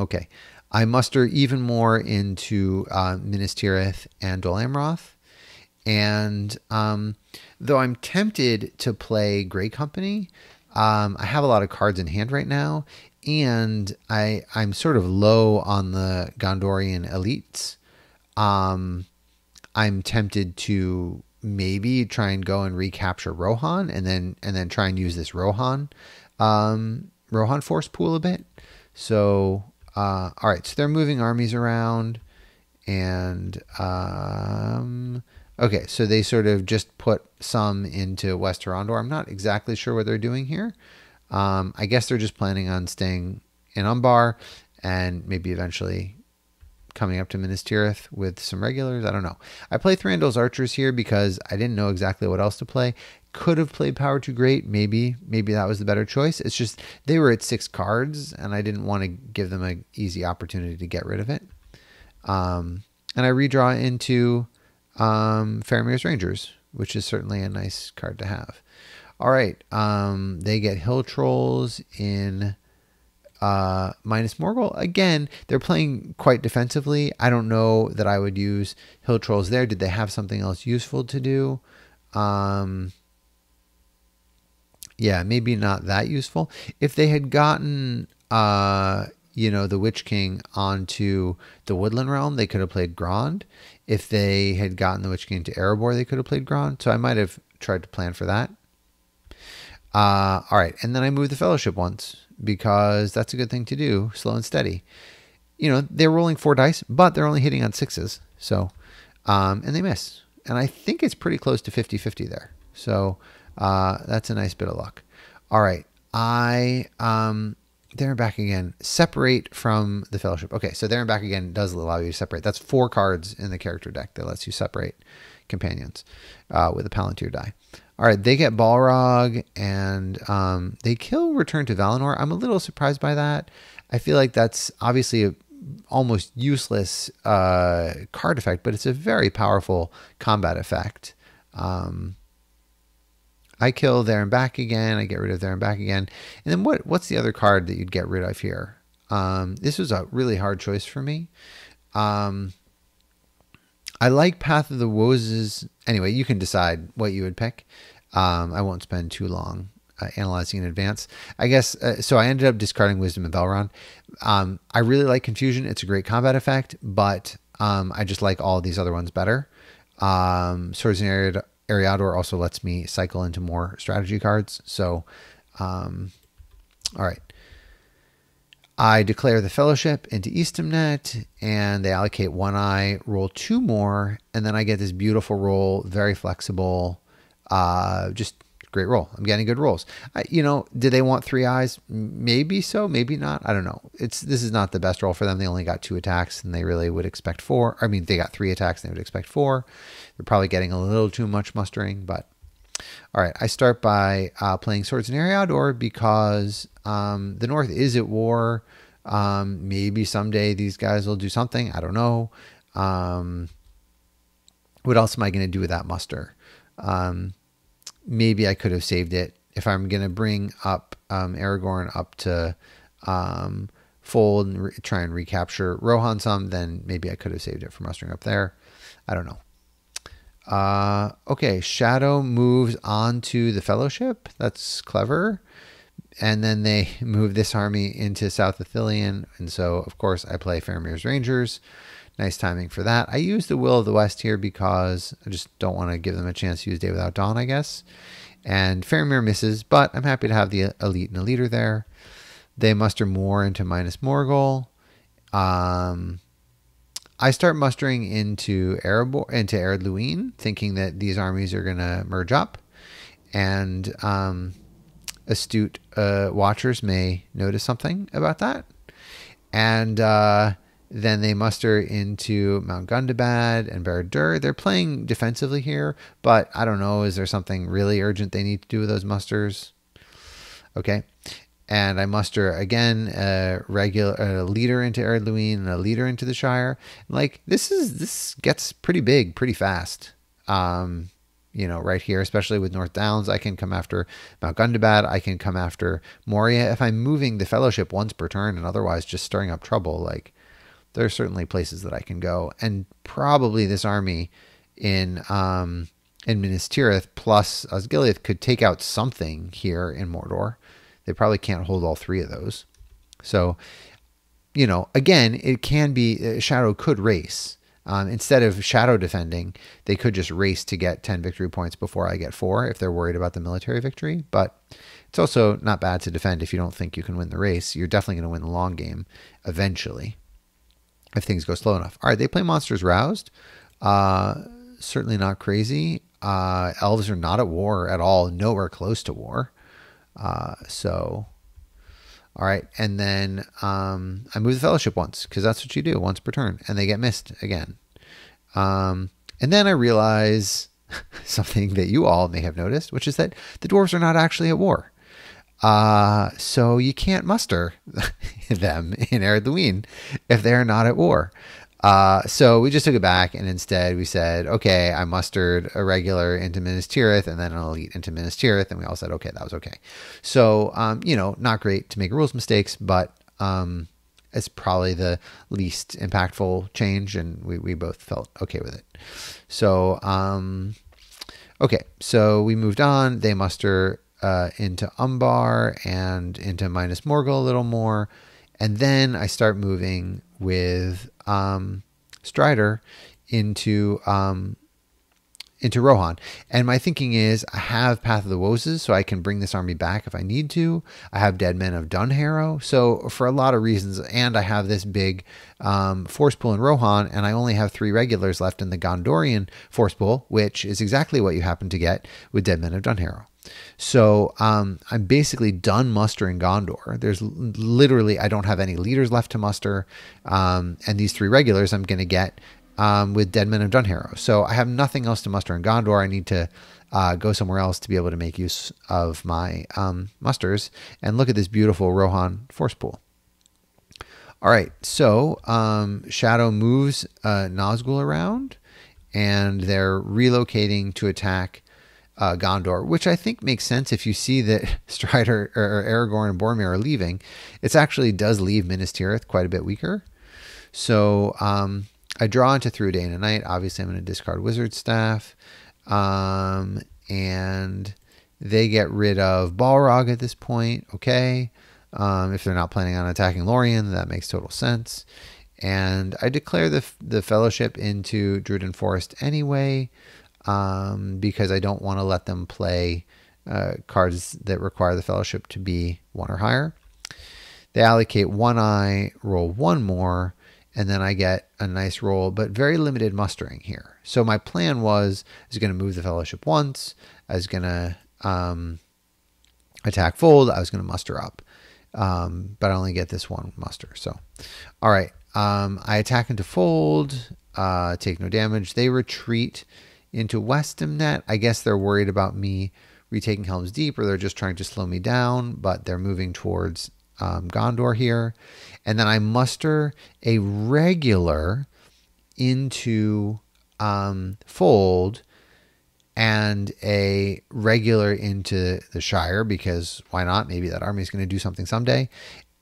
okay. I muster even more into uh, Minas Tirith and Dol Amroth. And um, though I'm tempted to play Grey Company, Um, I have a lot of cards in hand right now. and I I'm sort of low on the Gondorian elites. Um, I'm tempted to maybe try and go and recapture Rohan, and then and then try and use this Rohan um, Rohan force pool a bit. So uh, all right, so they're moving armies around, and um, okay, so they sort of just put some into West Orondor. I'm not exactly sure what they're doing here. Um, I guess they're just planning on staying in Umbar and maybe eventually coming up to Minas Tirith with some regulars. I don't know. I play Thranduil's Archers here because I didn't know exactly what else to play. Could have played Power to Great. Maybe, maybe that was the better choice. It's just they were at six cards and I didn't want to give them an easy opportunity to get rid of it. Um, and I redraw into um, Faramir's Rangers, which is certainly a nice card to have. All right, um, they get Hill Trolls in uh, Minas Morgul. Again, they're playing quite defensively. I don't know that I would use Hill Trolls there. Did they have something else useful to do? Um, yeah, maybe not that useful. If they had gotten, uh, you know, the Witch King onto the Woodland Realm, they could have played Grond. If they had gotten the Witch King to Erebor, they could have played Grond. So I might have tried to plan for that. Uh, all right, and then I moved the Fellowship once because that's a good thing to do, slow and steady. You know, they're rolling four dice, but they're only hitting on sixes, so, um, and they miss. And I think it's pretty close to fifty fifty there, so uh, that's a nice bit of luck. All right, I, um, there and back again, separate from the Fellowship. Okay, so there and back again does allow you to separate. That's four cards in the character deck that lets you separate companions uh, with a Palantir die. All right, they get Balrog, and um, they kill Return to Valinor. I'm a little surprised by that. I feel like that's obviously a almost useless uh, card effect, but it's a very powerful combat effect. Um, I kill there and back again. I get rid of there and back again. And then what? What's the other card that you'd get rid of here? Um, this was a really hard choice for me. Um, I like Path of the Woes. Anyway, you can decide what you would pick. Um, I won't spend too long uh, analyzing in advance. I guess, uh, so I ended up discarding Wisdom of Elrond. Um, I really like Confusion. It's a great combat effect, but um, I just like all these other ones better. Um, Swords in Ari Eriador also lets me cycle into more strategy cards. So, um, all right. I declare the Fellowship into Eastamnet, and they allocate one eye, roll two more, and then I get this beautiful roll, very flexible, uh, just great roll. I'm getting good rolls. I, you know, do they want three eyes? Maybe so, maybe not. I don't know. It's this is not the best roll for them. They only got two attacks, and they really would expect four. I mean, they got three attacks, and they would expect four. They're probably getting a little too much mustering, but all right. I start by uh, playing Swords in Eriador because um, the North is at war. Um, maybe someday these guys will do something. I don't know. Um, what else am I going to do with that muster? Um, maybe I could have saved it. If I'm going to bring up um, Aragorn up to um, fold and re try and recapture Rohan some, then maybe I could have saved it for mustering up there. I don't know. Uh, okay, Shadow moves on to the Fellowship. That's clever. And then they move this army into South Ithilien. And so, of course, I play Faramir's Rangers. Nice timing for that. I use the Will of the West here because I just don't want to give them a chance to use Day Without Dawn, I guess. And Faramir misses, but I'm happy to have the elite and a leader there. They muster more into Minas Morgul. Um... I start mustering into Erebor, into Ered Luin, thinking that these armies are going to merge up, and um, astute uh, watchers may notice something about that. And uh, then they muster into Mount Gundabad and Barad-dûr. They're playing defensively here, but I don't know. Is there something really urgent they need to do with those musters? Okay. And I muster, again, a regular a leader into Ered Luin and a leader into the Shire. Like, this is this gets pretty big pretty fast, um, you know, right here, especially with North Downs. I can come after Mount Gundabad. I can come after Moria. If I'm moving the Fellowship once per turn and otherwise just stirring up trouble, like, there are certainly places that I can go. And probably this army in um, in Minas Tirith plus Osgiliath could take out something here in Mordor. They probably can't hold all three of those. So, you know, again, it can be, uh, Shadow could race. Um, instead of Shadow defending, they could just race to get ten victory points before I get four if they're worried about the military victory. But it's also not bad to defend if you don't think you can win the race. You're definitely going to win the long game eventually if things go slow enough. All right, they play Monsters Roused. Uh, certainly not crazy. Uh, elves are not at war at all, nowhere close to war. Uh, so... All right, and then um, I move the Fellowship once, because that's what you do, once per turn, and they get missed again. Um, and then I realize something that you all may have noticed, which is that the dwarves are not actually at war. Uh, so you can't muster them in Ered Luin if they're not at war. Uh, so we just took it back, and instead we said, okay, I mustered a regular into Minas Tirith and then an elite into Minas Tirith, and we all said, okay, that was okay. So, um, you know, not great to make rules mistakes, but um, it's probably the least impactful change, and we, we both felt okay with it. So, um, okay, so we moved on. They muster uh, into Umbar and into Minas Morgul a little more, and then I start moving with... Um, Strider into um, into Rohan. And my thinking is I have Path of the Woses, so I can bring this army back if I need to. I have Dead Men of Dunharrow. So for a lot of reasons, and I have this big um, force pool in Rohan, and I only have three regulars left in the Gondorian force pool, which is exactly what you happen to get with Dead Men of Dunharrow. So um, I'm basically done mustering Gondor. There's literally, I don't have any leaders left to muster. Um, and these three regulars I'm going to get um, with Dead Men of Dunharrow. So I have nothing else to muster in Gondor. I need to uh, go somewhere else to be able to make use of my um, musters. And look at this beautiful Rohan force pool. All right, so um, Shadow moves uh, Nazgul around. And they're relocating to attack Uh, Gondor, which I think makes sense if you see that Strider or Aragorn and Boromir are leaving. It actually does leave Minas Tirith quite a bit weaker. So um, I draw into Through Day and a Night. Obviously, I'm going to discard Wizard Staff. Um, and they get rid of Balrog at this point. Okay. Um, if they're not planning on attacking Lorien, that makes total sense. And I declare the, the Fellowship into Druiden Forest anyway. Um, because I don't want to let them play uh, cards that require the Fellowship to be one or higher. They allocate one eye, roll one more, and then I get a nice roll, but very limited mustering here. So my plan was, I was going to move the Fellowship once, I was going to um, attack Fold, I was going to muster up, um, but I only get this one muster. So, all right, um, I attack into Fold, uh, take no damage, they retreat into Westamnet. I guess they're worried about me retaking Helm's Deep, or they're just trying to slow me down, but they're moving towards um, Gondor here. And then I muster a regular into um, Fold and a regular into the Shire, because why not? Maybe that army is going to do something someday,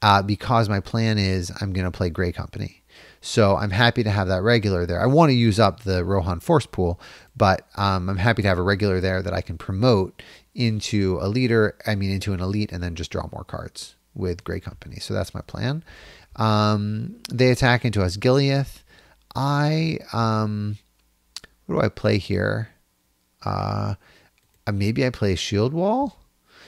uh, because my plan is I'm going to play Grey Company. So I'm happy to have that regular there. I want to use up the Rohan force pool, but um, I'm happy to have a regular there that I can promote into a leader, I mean into an elite, and then just draw more cards with Grey Company. So that's my plan. Um, they attack into Osgiliath. I, um, what do I play here? Uh, maybe I play Shield Wall?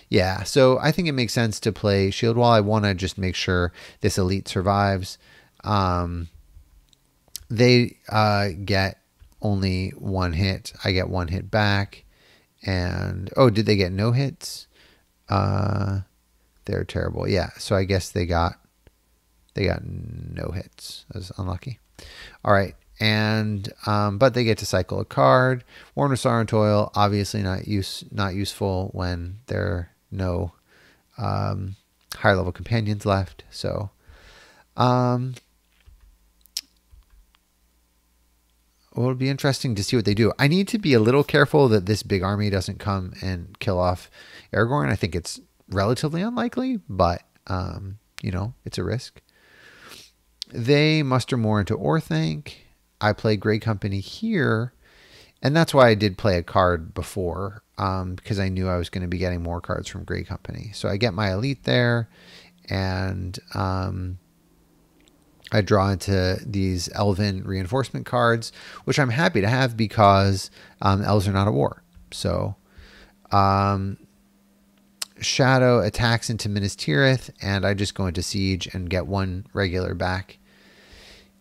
Yeah, so I think it makes sense to play Shield Wall. I want to just make sure this elite survives. Um, they, uh, get only one hit. I get one hit back, and, oh, did they get no hits? Uh, they're terrible. Yeah. So I guess they got, they got no hits. I was unlucky. All right. And, um, but they get to cycle a card. Warner Sarantoil, obviously not use, not useful when there are no, um, higher level companions left. So, um, well, it'll be interesting to see what they do. I need to be a little careful that this big army doesn't come and kill off Aragorn. I think it's relatively unlikely, but, um, you know, it's a risk. They muster more into Orthanc. I play Grey Company here, and that's why I did play a card before, um, because I knew I was going to be getting more cards from Grey Company. So I get my elite there, and um, I draw into these elven reinforcement cards, which I'm happy to have because um, elves are not at war. So um, Shadow attacks into Minas Tirith, and I just go into siege and get one regular back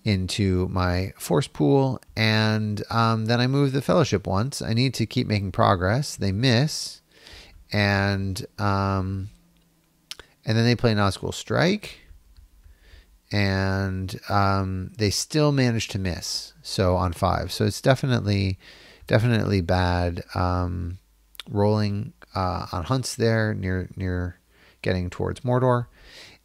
into my force pool. And um, then I move the fellowship once. I need to keep making progress. They miss, and um, and then they play Nazgul Strike, and um, they still manage to miss. So on five, so it's definitely definitely bad um, rolling uh, on hunts there near near getting towards Mordor.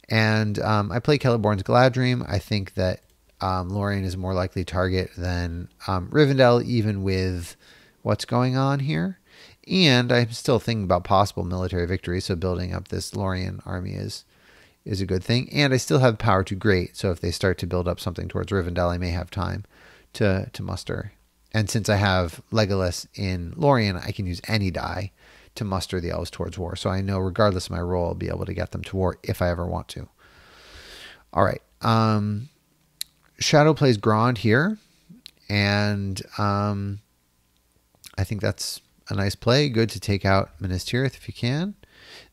And um, I play Celeborn's Galadrim. I think that Um, Lorien is a more likely target than um, Rivendell, even with what's going on here. And I'm still thinking about possible military victory, so building up this Lorien army is is a good thing. And I still have power to great, so if they start to build up something towards Rivendell, I may have time to, to muster. And since I have Legolas in Lorien, I can use any die to muster the elves towards war. So I know regardless of my role, I'll be able to get them to war if I ever want to. All right. Um... Shadow plays Grond here, and um, I think that's a nice play. Good to take out Minas Tirith if you can.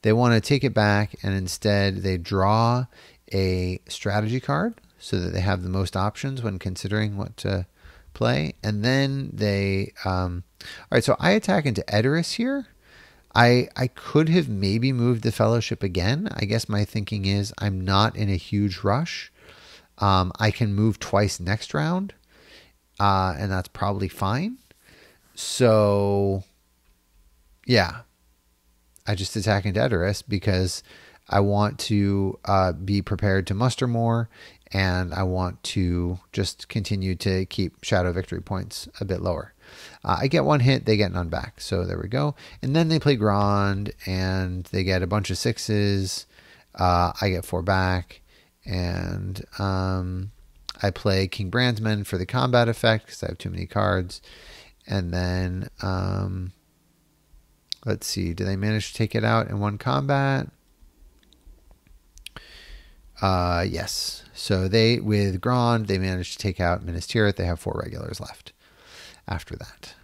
They want to take it back, and instead they draw a strategy card so that they have the most options when considering what to play. And then they... Um, all right, so I attack into Edoras here. I, I could have maybe moved the Fellowship again. I guess my thinking is I'm not in a huge rush. Um, I can move twice next round, uh, and that's probably fine. So, yeah, I just attack into Edoras because I want to uh, be prepared to muster more, and I want to just continue to keep Shadow victory points a bit lower. Uh, I get one hit, they get none back, so there we go. And then they play Grond, and they get a bunch of sixes. Uh, I get four back. And um, I play King Bran's Men for the combat effect because I have too many cards. And then, um, let's see, do they manage to take it out in one combat? Uh, yes. So they, with Grond, they managed to take out Minas Tirith. They have four regulars left after that.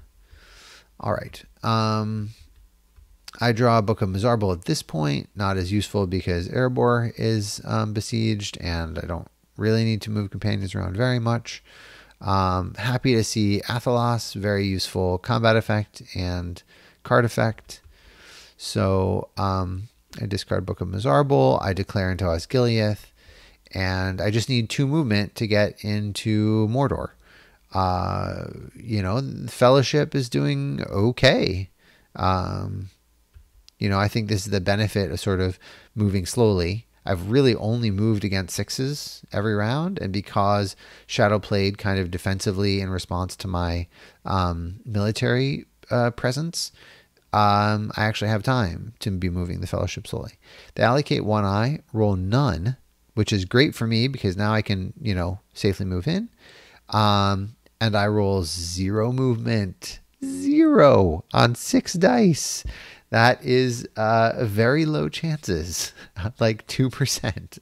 All right. Um, I draw a Book of Mizarble at this point, not as useful because Erebor is um, besieged, and I don't really need to move companions around very much. Um, happy to see Athelas, very useful combat effect and card effect. So um, I discard Book of Mizarble, I declare into Osgiliath, and I just need two movement to get into Mordor. Uh, you know, the Fellowship is doing okay. Um... You know, I think this is the benefit of sort of moving slowly. I've really only moved against sixes every round. And because Shadow played kind of defensively in response to my um, military uh, presence, um, I actually have time to be moving the Fellowship slowly. They allocate one eye, roll none, which is great for me because now I can, you know, safely move in. Um, and I roll zero movement, zero on six dice. That is uh, very low chances, like two percent,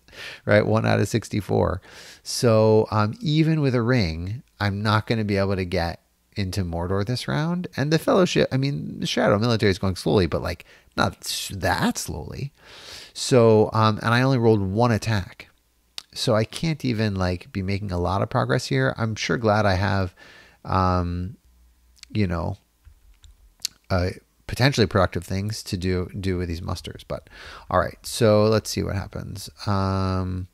right? One out of sixty-four. So um, even with a ring, I'm not going to be able to get into Mordor this round. And the Fellowship, I mean, the Shadow military is going slowly, but like not that slowly. So, um, and I only rolled one attack. So I can't even like be making a lot of progress here. I'm sure glad I have, um, you know, uh, potentially productive things to do do with these musters. But all right, so let's see what happens. Um,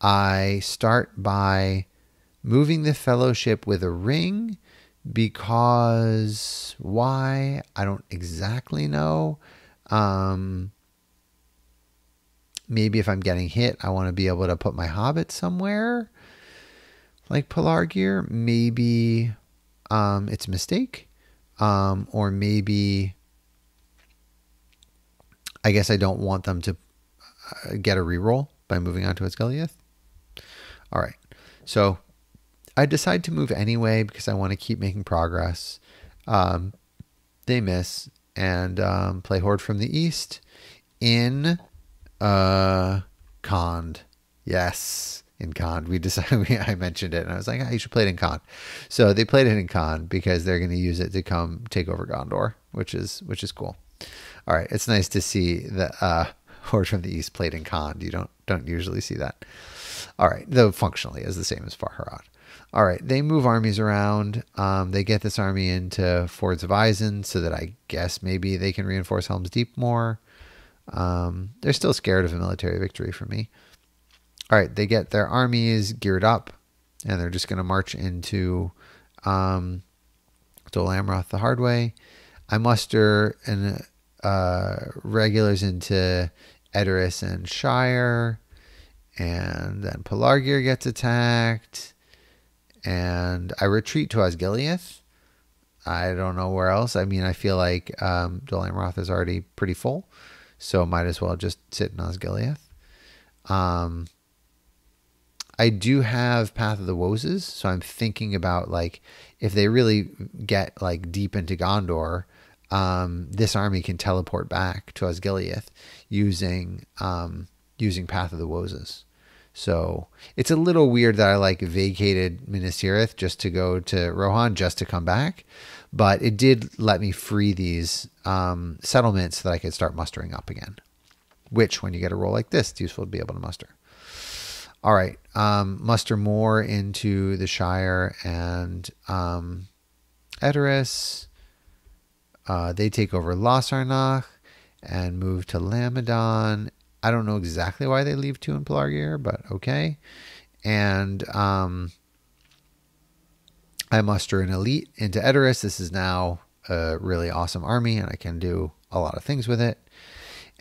I start by moving the Fellowship with a ring because why? I don't exactly know. Um, maybe if I'm getting hit, I want to be able to put my hobbit somewhere like Pelargir. Maybe um, it's a mistake. Um, or maybe, I guess I don't want them to uh, get a reroll by moving on to Osgiliath. All right. So I decide to move anyway because I want to keep making progress. Um, they miss and um, play Horde from the East in uh, Khand. Yes, in Khand. We decided, we, I mentioned it, and I was like, oh, you should play it in Khand. So they played it in Khand because they're going to use it to come take over Gondor, which is which is cool. All right, it's nice to see the uh, Horde from the East played in Khand. You don't don't usually see that. All right, though functionally is the same as Farharad. All right, they move armies around. Um, they get this army into Fords of Isen so that I guess maybe they can reinforce Helm's Deep more. Um, they're still scared of a military victory for me. All right, they get their armies geared up, and they're just going to march into um, Dol Amroth the hard way. I muster and uh, regulars into Edoras and Shire, and then Pelargir gets attacked. And I retreat to Osgiliath. I don't know where else. I mean, I feel like um, Dol Amroth is already pretty full, so might as well just sit in Osgiliath. Um, I do have Path of the Woses, so I'm thinking about, like, if they really get, like, deep into Gondor, um, this army can teleport back to Osgiliath using, um, using Path of the Woses. So it's a little weird that I like vacated Minas Tirith just to go to Rohan just to come back, but it did let me free these um, settlements so that I could start mustering up again, which when you get a roll like this, it's useful to be able to muster. All right, um, muster more into the Shire and um, Edoras. Uh, they take over Lasarnach and move to Lamadon. I don't know exactly why they leave two in Pelargir, but okay. And um, I muster an elite into Edoras. This is now a really awesome army, and I can do a lot of things with it.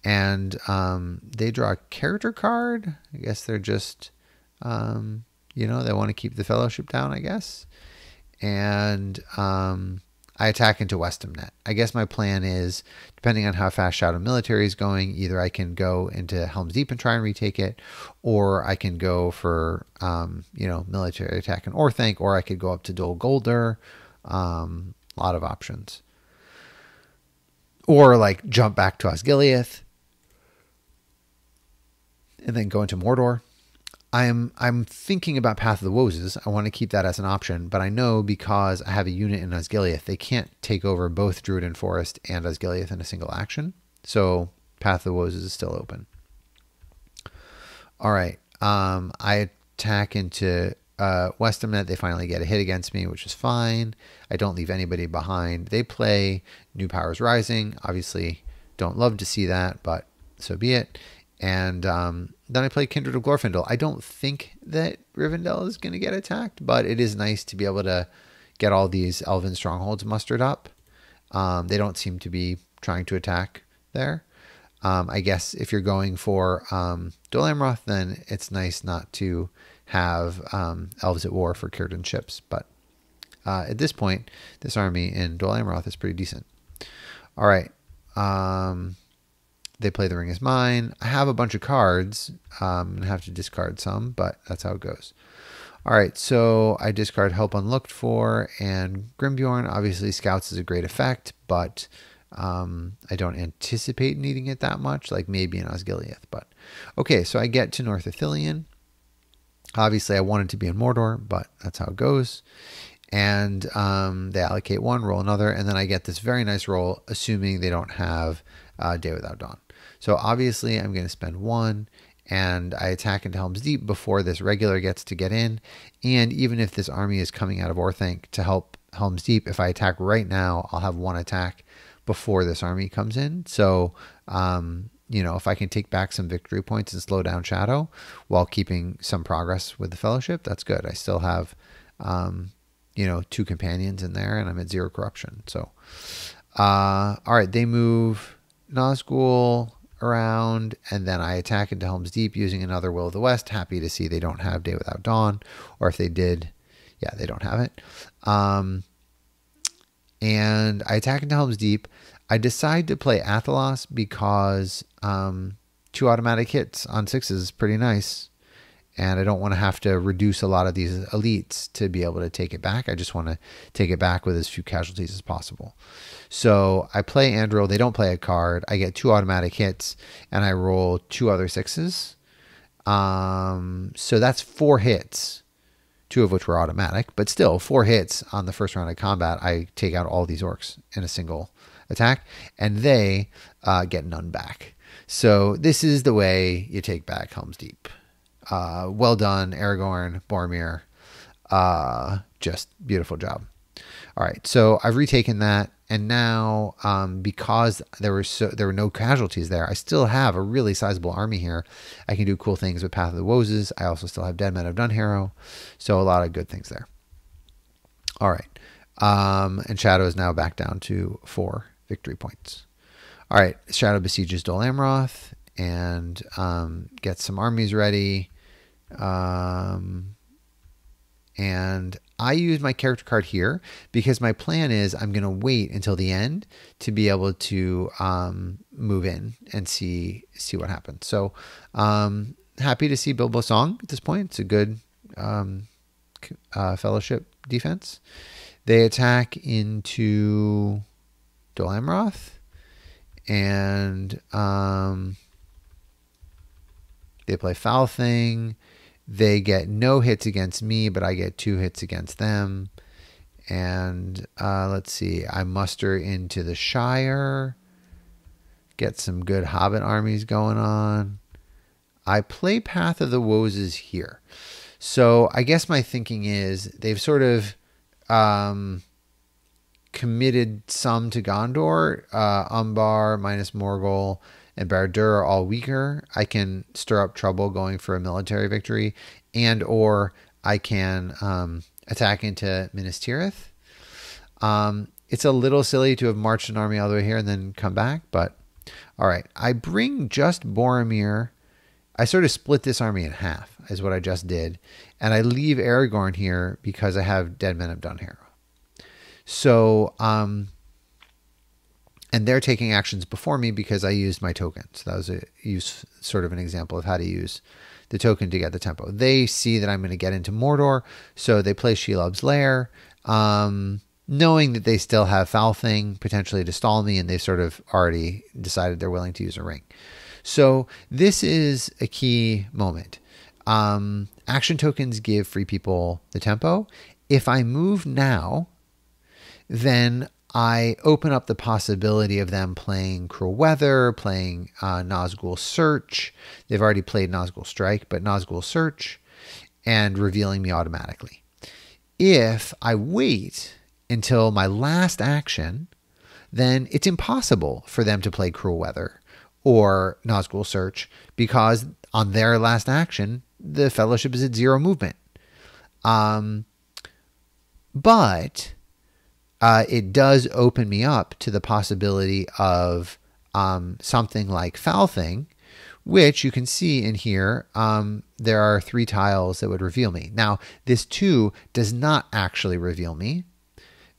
And um, they draw a character card. I guess they're just, um, you know, they want to keep the fellowship down, I guess. And um, I attack into Westamnet. I guess my plan is, depending on how fast Shadow Military is going, either I can go into Helm's Deep and try and retake it, or I can go for, um, you know, military attack in Orthanc, or I could go up to Dol Guldur. Um, a lot of options. Or, like, jump back to Osgiliath and then go into Mordor. I'm I'm thinking about Path of the Woses. I want to keep that as an option, but I know because I have a unit in Osgiliath, they can't take over both Druiden Forest and Osgiliath in a single action. So Path of the Woses is still open. All right, um, I attack into uh, Westamnet. They finally get a hit against me, which is fine. I don't leave anybody behind. They play New Powers Rising. Obviously, don't love to see that, but so be it. And um, then I play Kindred of Glorfindel. I don't think that Rivendell is going to get attacked, but it is nice to be able to get all these Elven strongholds mustered up. Um, they don't seem to be trying to attack there. Um, I guess if you're going for um, Dol Amroth, then it's nice not to have um, Elves at war for Círdan ships. But uh, at this point, this army in Dol Amroth is pretty decent. All right. Um... They play The Ring Is Mine. I have a bunch of cards. Um, I have to discard some, but that's how it goes. All right, so I discard Help Unlooked For and Grimbjorn. Obviously, Scouts is a great effect, but um, I don't anticipate needing it that much, like maybe in Osgiliath. But okay, so I get to North Ithilien. Obviously, I wanted to be in Mordor, but that's how it goes. And um, they allocate one, roll another, and then I get this very nice roll, assuming they don't have uh, Day Without Dawn. So obviously I'm going to spend one and I attack into Helm's Deep before this regular gets to get in. And even if this army is coming out of Orthanc to help Helm's Deep, if I attack right now, I'll have one attack before this army comes in. So, um, you know, if I can take back some victory points and slow down Shadow while keeping some progress with the Fellowship, that's good. I still have, um, you know, two companions in there and I'm at zero corruption. So, uh, all right, they move Nazgul around, and then I attack into Helm's Deep using another Will of the West. Happy to see they don't have Day Without Dawn, or if they did, yeah, they don't have it. Um, and I attack into Helm's Deep. I decide to play Athelos because um, two automatic hits on sixes is pretty nice, and I don't want to have to reduce a lot of these elites to be able to take it back. I just want to take it back with as few casualties as possible. So I play Andril. They don't play a card. I get two automatic hits, and I roll two other sixes. Um, so that's four hits, two of which were automatic, but still four hits on the first round of combat. I take out all these orcs in a single attack, and they uh, get none back. So this is the way you take back Helm's Deep. Uh, well done, Aragorn, Boromir. Uh, just beautiful job. All right, so I've retaken that, and now um, because there were so there were no casualties there, I still have a really sizable army here. I can do cool things with Path of the Woses. I also still have Dead Men of Dunharrow, so a lot of good things there. All right, um, and Shadow is now back down to four victory points. All right, Shadow besieges Dol Amroth and um, gets some armies ready. Um, and I use my character card here because my plan is I'm going to wait until the end to be able to um, move in and see see what happens. So um, happy to see Bilbo Song at this point. It's a good um, uh, fellowship defense. They attack into Dol Amroth, and um, they play Foul Thing. They get no hits against me, but I get two hits against them. And uh, let's see. I muster into the Shire. Get some good Hobbit armies going on. I play Path of the Woses here. So I guess my thinking is they've sort of um, committed some to Gondor. Uh, Umbar minus Morgul and Barad-dûr are all weaker. I can stir up trouble going for a military victory, and or I can um, attack into Minas Tirith. Um, it's a little silly to have marched an army all the way here and then come back, but all right. I bring just Boromir. I sort of split this army in half is what I just did, and I leave Aragorn here because I have Dead Men of Dunharrow. So... Um, And they're taking actions before me because I used my token. So that was a use, sort of an example of how to use the token to get the tempo. They see that I'm going to get into Mordor, so they play Shelob's Lair, um, knowing that they still have Foul Thing potentially to stall me, and they've sort of already decided they're willing to use a ring. So this is a key moment. Um, action tokens give free people the tempo. If I move now, then I open up the possibility of them playing Cruel Weather, playing uh, Nazgul Search. They've already played Nazgul Strike, but Nazgul Search, and revealing me automatically. If I wait until my last action, then it's impossible for them to play Cruel Weather or Nazgul Search because on their last action, the Fellowship is at zero movement. Um, but... Uh, it does open me up to the possibility of um, something like Foul Thing, which you can see in here. Um, there are three tiles that would reveal me. Now, this two does not actually reveal me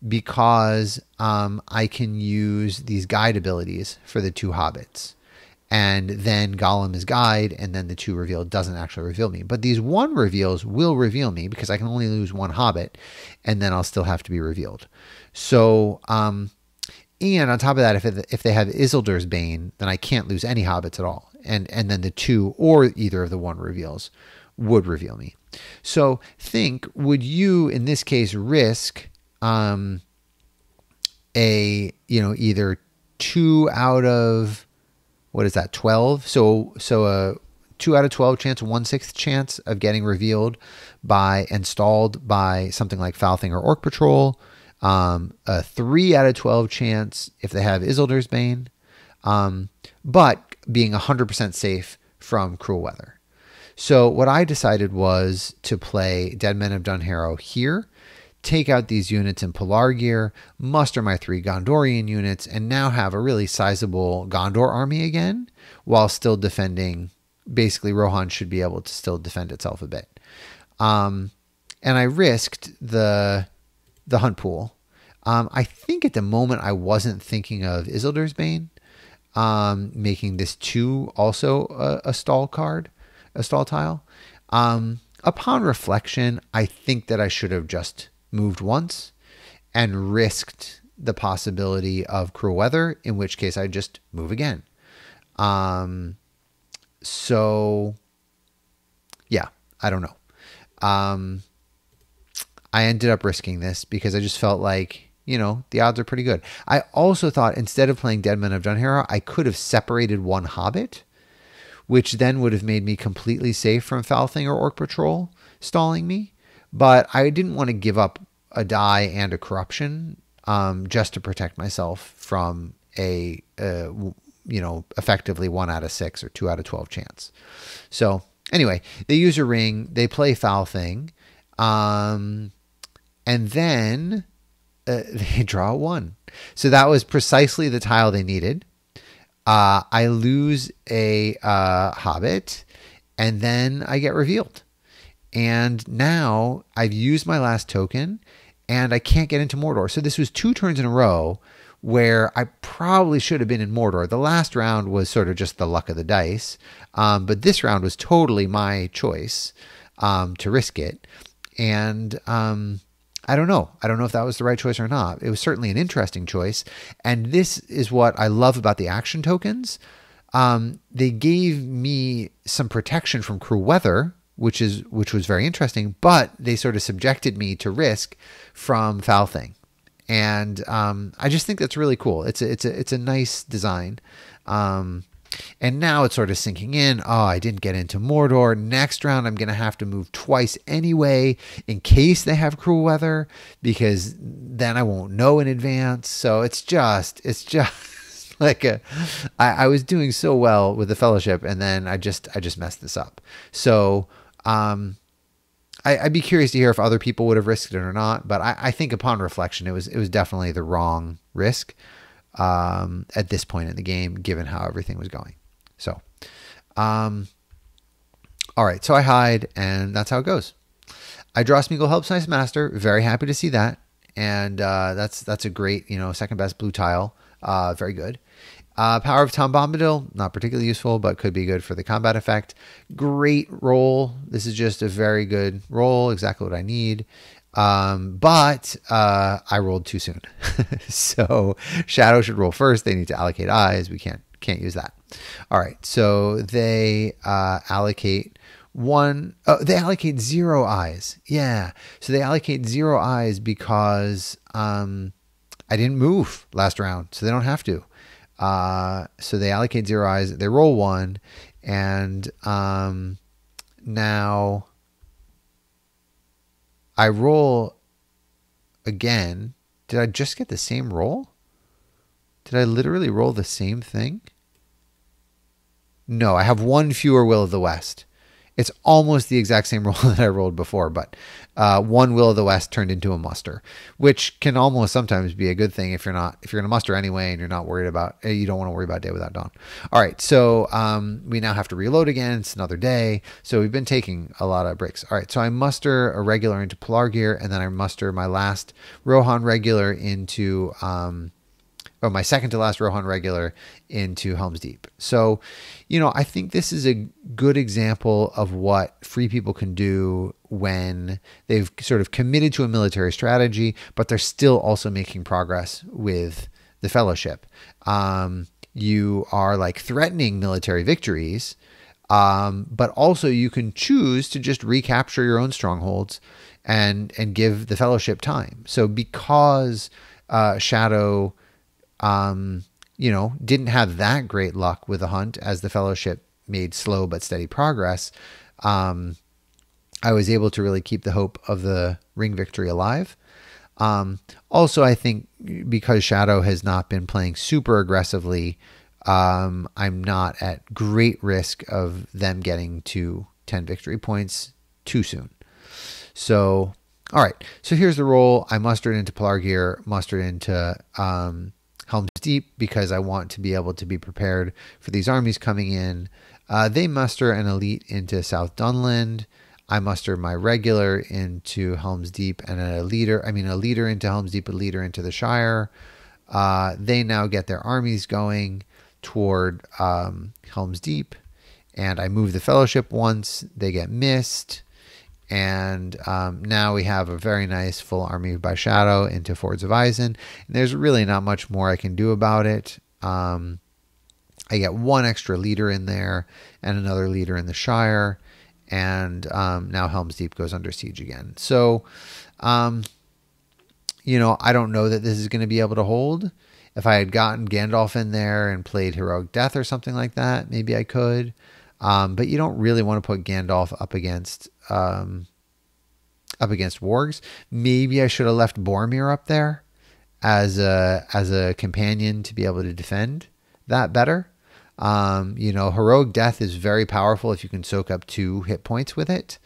because um, I can use these guide abilities for the two hobbits. And then Gollum is guide, and then the two reveal doesn't actually reveal me. But these one reveals will reveal me because I can only lose one hobbit, and then I'll still have to be revealed. So, um, and on top of that, if it, if they have Isildur's Bane, then I can't lose any hobbits at all. And, and then the two or either of the one reveals would reveal me. So think, would you in this case risk um, a, you know, either two out of... What is that? twelve. So, so a two out of twelve chance, one sixth chance of getting revealed by installed by something like Foul Thing or Orc Patrol. Um, a three out of twelve chance if they have Isildur's Bane, um, but being a hundred percent safe from Cruel Weather. So what I decided was to play Dead Men of Dunharrow here, take out these units in Pelargir, muster my three Gondorian units, and now have a really sizable Gondor army again, while still defending. Basically, Rohan should be able to still defend itself a bit. Um, and I risked the the hunt pool. Um, I think at the moment I wasn't thinking of Isildur's Bane, um, making this two also a, a stall card, a stall tile. Um, upon reflection, I think that I should have just moved once and risked the possibility of Cruel Weather, in which case I just move again. Um, so I don't know. Um, I ended up risking this because I just felt like, you know, the odds are pretty good. I also thought instead of playing Dead Men of Dunharrow, I could have separated one Hobbit, which then would have made me completely safe from Foul Thing or Orc Patrol stalling me. But I didn't want to give up a die and a corruption um, just to protect myself from a, uh, you know, effectively one out of six or two out of twelve chance. So anyway, they use a ring, they play Foul Thing, um, and then uh, they draw one. So that was precisely the tile they needed. Uh, I lose a uh, Hobbit, and then I get revealed. And now I've used my last token and I can't get into Mordor. So this was two turns in a row where I probably should have been in Mordor. The last round was sort of just the luck of the dice. Um, but this round was totally my choice um, to risk it. And um, I don't know. I don't know if that was the right choice or not. It was certainly an interesting choice. And this is what I love about the action tokens. Um, they gave me some protection from Cruel Weather, which is, which was very interesting, but they sort of subjected me to risk from Foul Thing. And, um, I just think that's really cool. It's a, it's a, it's a nice design. Um, and now it's sort of sinking in. Oh, I didn't get into Mordor. Next round, I'm going to have to move twice anyway, in case they have Cruel Weather, because then I won't know in advance. So it's just, it's just like a, I, I was doing so well with the Fellowship. And then I just, I just messed this up. So, Um, I, I'd be curious to hear if other people would have risked it or not, but I, I think upon reflection, it was, it was definitely the wrong risk, um, at this point in the game, given how everything was going. So, um, all right, so I hide and that's how it goes. I draw Smeagol Helps Nice Master. Very happy to see that. And, uh, that's, that's a great, you know, second best blue tile. Uh, very good. Uh, Power of Tom Bombadil, not particularly useful, but could be good for the combat effect. Great roll. This is just a very good roll, exactly what I need. Um, but uh, I rolled too soon. So Shadow should roll first. They need to allocate eyes. We can't can't use that. All right. So they uh, allocate one. Oh, they allocate zero eyes. Yeah. So they allocate zero eyes because um, I didn't move last round, so they don't have to. Uh, so they allocate zero eyes, they roll one, and, um, now I roll again. Did I just get the same roll? Did I literally roll the same thing? No, I have one fewer Will of the West. It's almost the exact same roll that I rolled before, but, uh, one Will of the West turned into a muster, which can almost sometimes be a good thing if you're not, if you're going to muster anyway, and you're not worried about, you don't want to worry about Day Without Dawn. All right. So, um, we now have to reload again. It's another day. So we've been taking a lot of breaks. All right. So I muster a regular into Pelargir, and then I muster my last Rohan regular into, um, or my second to last Rohan regular into Helm's Deep. So, you know, I think this is a good example of what free people can do when they've sort of committed to a military strategy, but they're still also making progress with the Fellowship. Um, you are like threatening military victories, um, but also you can choose to just recapture your own strongholds and, and give the Fellowship time. So because uh, Shadow... Um, you know, didn't have that great luck with the hunt as the Fellowship made slow but steady progress. Um, I was able to really keep the hope of the ring victory alive. Um, also, I think because Shadow has not been playing super aggressively, um, I'm not at great risk of them getting to ten victory points too soon. So, all right. So here's the roll. I mustered into Pelargir, mustered into... Um, Helm's Deep because I want to be able to be prepared for these armies coming in. Uh, they muster an elite into South Dunland. I muster my regular into Helm's Deep and a leader, I mean a leader into Helm's Deep, a leader into the Shire. Uh, they now get their armies going toward um, Helm's Deep, and I move the Fellowship once. They get missed. And um, now we have a very nice full army by Shadow into Fords of Isen. And there's really not much more I can do about it. Um, I get one extra leader in there and another leader in the Shire. and um, now Helm's Deep goes under siege again. So, um, you know, I don't know that this is going to be able to hold. If I had gotten Gandalf in there and played Heroic Death or something like that, maybe I could. Um, but you don't really want to put Gandalf up against um, up against wargs. Maybe I should have left Boromir up there as a as a companion to be able to defend that better. Um, you know, Heroic Death is very powerful if you can soak up two hit points with it.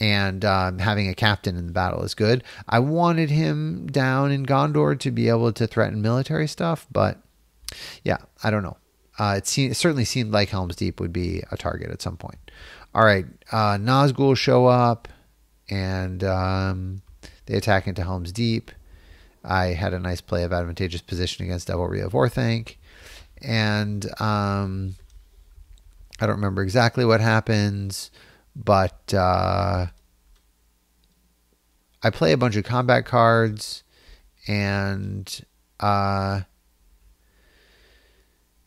And um, having a captain in the battle is good. I wanted him down in Gondor to be able to threaten military stuff, but yeah, I don't know. Uh, it, seemed, it certainly seemed like Helm's Deep would be a target at some point. All right, uh, Nazgul show up, and um, they attack into Helm's Deep. I had a nice play of advantageous position against Devilry of Orthanc, and um, I don't remember exactly what happens, but uh, I play a bunch of combat cards, and uh,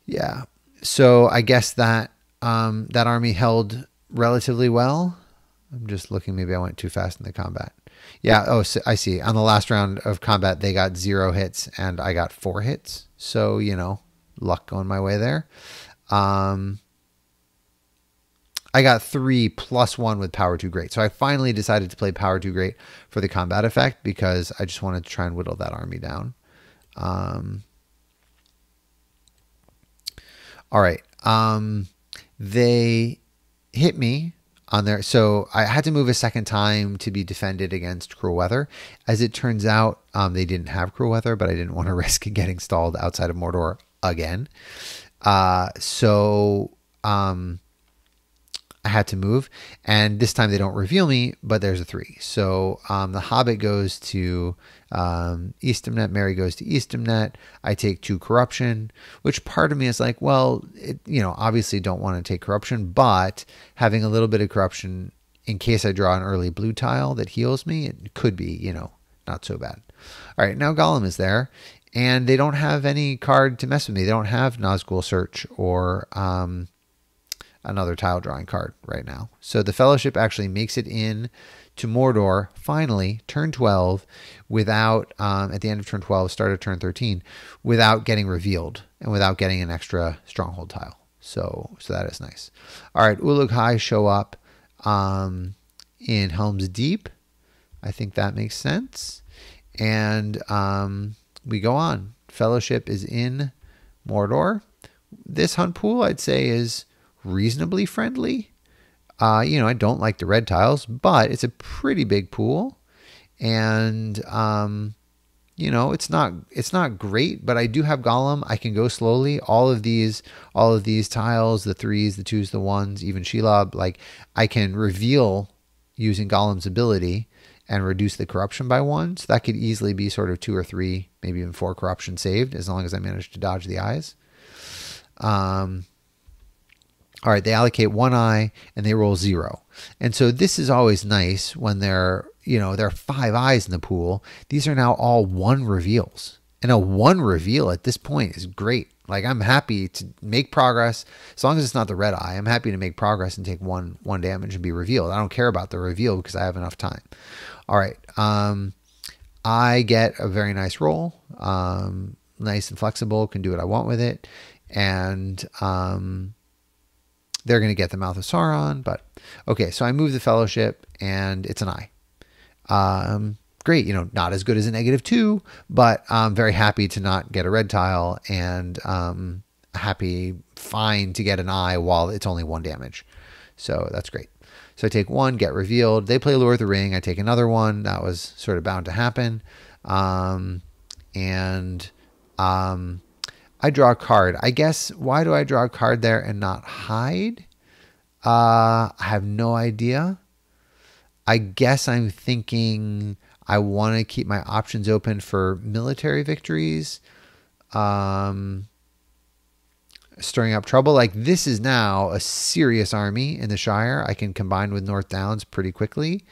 yeah, so I guess that um, that army held relatively well. I'm just looking. Maybe I went too fast in the combat. Yeah. Oh, so I see. On the last round of combat, they got zero hits and I got four hits. So, you know, luck going my way there. Um, I got three plus one with Power Too Great. So I finally decided to play Power Too Great for the combat effect because I just wanted to try and whittle that army down. Um, all right. Um, they hit me on there. So I had to move a second time to be defended against Cruel Weather. As it turns out, um, they didn't have Cruel Weather, but I didn't want to risk getting stalled outside of Mordor again. Uh, so, um, I had to move, and this time they don't reveal me, but there's a three. So um, the Hobbit goes to um, Eastamnet, Mary goes to Eastamnet. I take two corruption, which part of me is like, well, it, you know, obviously don't want to take corruption, but having a little bit of corruption in case I draw an early blue tile that heals me, it could be, you know, not so bad. All right, now Gollum is there, and they don't have any card to mess with me. They don't have Nazgul Search or... Um, another tile drawing card right now. So the Fellowship actually makes it in to Mordor finally turn twelve without um, at the end of turn twelve, start of turn thirteen, without getting revealed and without getting an extra stronghold tile. So, so that is nice. All right. Ulugh-hai show up um, in Helm's Deep. I think that makes sense. And um, we go on. Fellowship is in Mordor. This hunt pool I'd say is reasonably friendly. Uh, you know, I don't like the red tiles, but it's a pretty big pool, and um, you know, it's not it's not great, but I do have Gollum. I can go slowly. All of these, all of these tiles, the threes, the twos, the ones, even Shelob, like I can reveal using Gollum's ability and reduce the corruption by one. So that could easily be sort of two or three, maybe even four corruption saved, as long as I manage to dodge the eyes. Um. All right, they allocate one eye and they roll zero. And so this is always nice when there, you know, there are five eyes in the pool. These are now all one reveals. And a one reveal at this point is great. Like I'm happy to make progress. As long as it's not the red eye, I'm happy to make progress and take one one damage and be revealed. I don't care about the reveal because I have enough time. All right. Um, I get a very nice roll. Um, nice and flexible. Can do what I want with it. And... Um, they're going to get the Mouth of Sauron, but okay. So I move the Fellowship and it's an eye. Um, great. You know, not as good as a negative two, but I'm very happy to not get a red tile and, um, happy fine to get an eye while it's only one damage. So that's great. So I take one, get revealed. They play Lure of the Ring. I take another one. That was sort of bound to happen. Um, and, um, I draw a card. I guess, why do I draw a card there and not hide? Uh, I have no idea. I guess I'm thinking I want to keep my options open for military victories. Um, stirring up trouble. Like this is now a serious army in the Shire. I can combine with North Downs pretty quickly.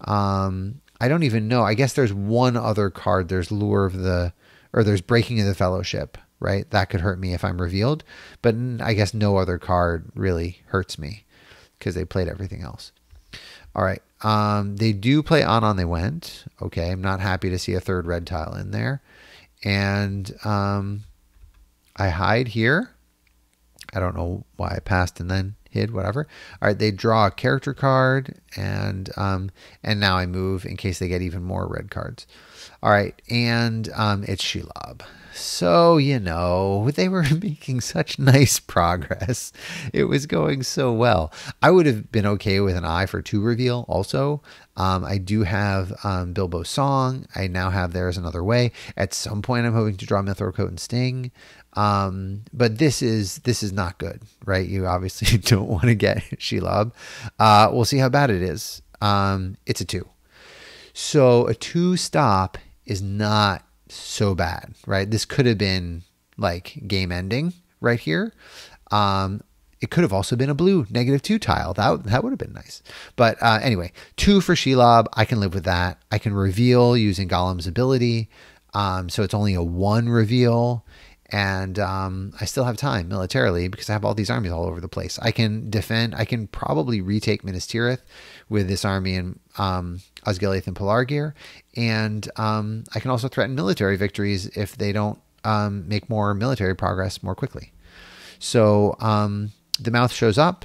Um, I don't even know. I guess there's one other card. There's Lure of the, or there's Breaking of the Fellowship. Right? That could hurt me if I'm revealed, but I guess no other card really hurts me. because they played everything else. All right. Um, they do play On On They Went. Okay. I'm not happy to see a third red tile in there. And um, I hide here. I don't know why I passed and then hid, whatever. All right. They draw a character card. And, um, and now I move in case they get even more red cards. All right. And um, it's Shelob. So, you know, they were making such nice progress. It was going so well. I would have been okay with an eye for two reveal also. Um, I do have um, Bilbo's Song. I now have There's Another Way. At some point, I'm hoping to draw Mithril Coat and Sting. Um, but this is this is not good, right? You obviously don't want to get Shelob. Uh, we'll see how bad it is. Um, it's a two. So a two stop is not so bad, right? This could have been like game ending right here. Um, it could have also been a blue negative two tile. That, that would have been nice. But uh, anyway, two for Shelob. I can live with that. I can reveal using Gollum's ability. Um, so it's only a one reveal. And um, I still have time militarily because I have all these armies all over the place. I can defend. I can probably retake Minas Tirith with this army and um, Osgiliath and Pelargir. And um, I can also threaten military victories if they don't um, make more military progress more quickly. So um, the Mouth shows up.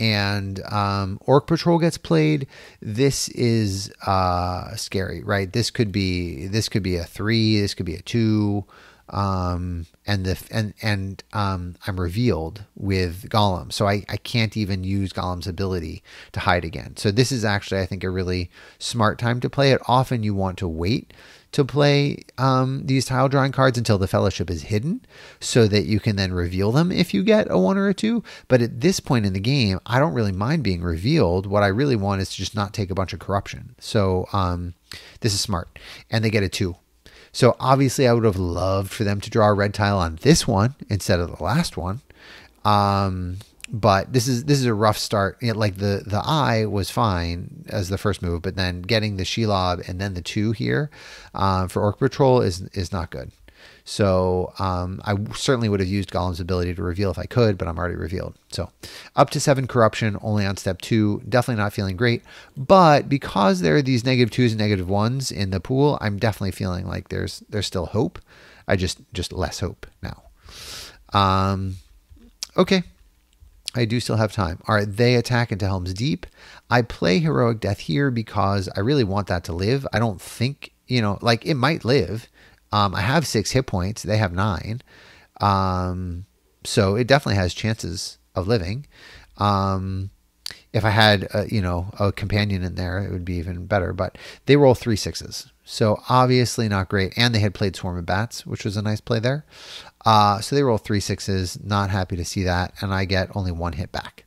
And um, Orc Patrol gets played. This is uh, scary, right? This could be this could be a three. This could be a two. Um, and the, and, and, um, I'm revealed with Gollum. So I, I can't even use Gollum's ability to hide again. So this is actually, I think, a really smart time to play it. Often you want to wait to play, um, these tile drawing cards until the Fellowship is hidden so that you can then reveal them if you get a one or a two. But at this point in the game, I don't really mind being revealed. What I really want is to just not take a bunch of corruption. So, um, this is smart, and they get a two. So obviously I would have loved for them to draw a red tile on this one instead of the last one. Um, but this is, this is a rough start. It, like the, the eye was fine as the first move, but then getting the Shelob and then the two here, um, for Orc Patrol is, is not good. So, um, I certainly would have used Gollum's ability to reveal if I could, but I'm already revealed. So up to seven corruption, only on step two, definitely not feeling great, but because there are these negative twos and negative ones in the pool, I'm definitely feeling like there's, there's still hope. I just, just less hope now. Um, okay. I do still have time. All right, they attack into Helm's Deep. I play Heroic Death here because I really want that to live. I don't think, you know, like it might live. Um, I have six hit points. They have nine. Um, so it definitely has chances of living. Um, if I had, a, you know, a companion in there, it would be even better. But they roll three sixes. So obviously not great. And they had played Swarm of Bats, which was a nice play there. Uh, so they roll three sixes. Not happy to see that. And I get only one hit back.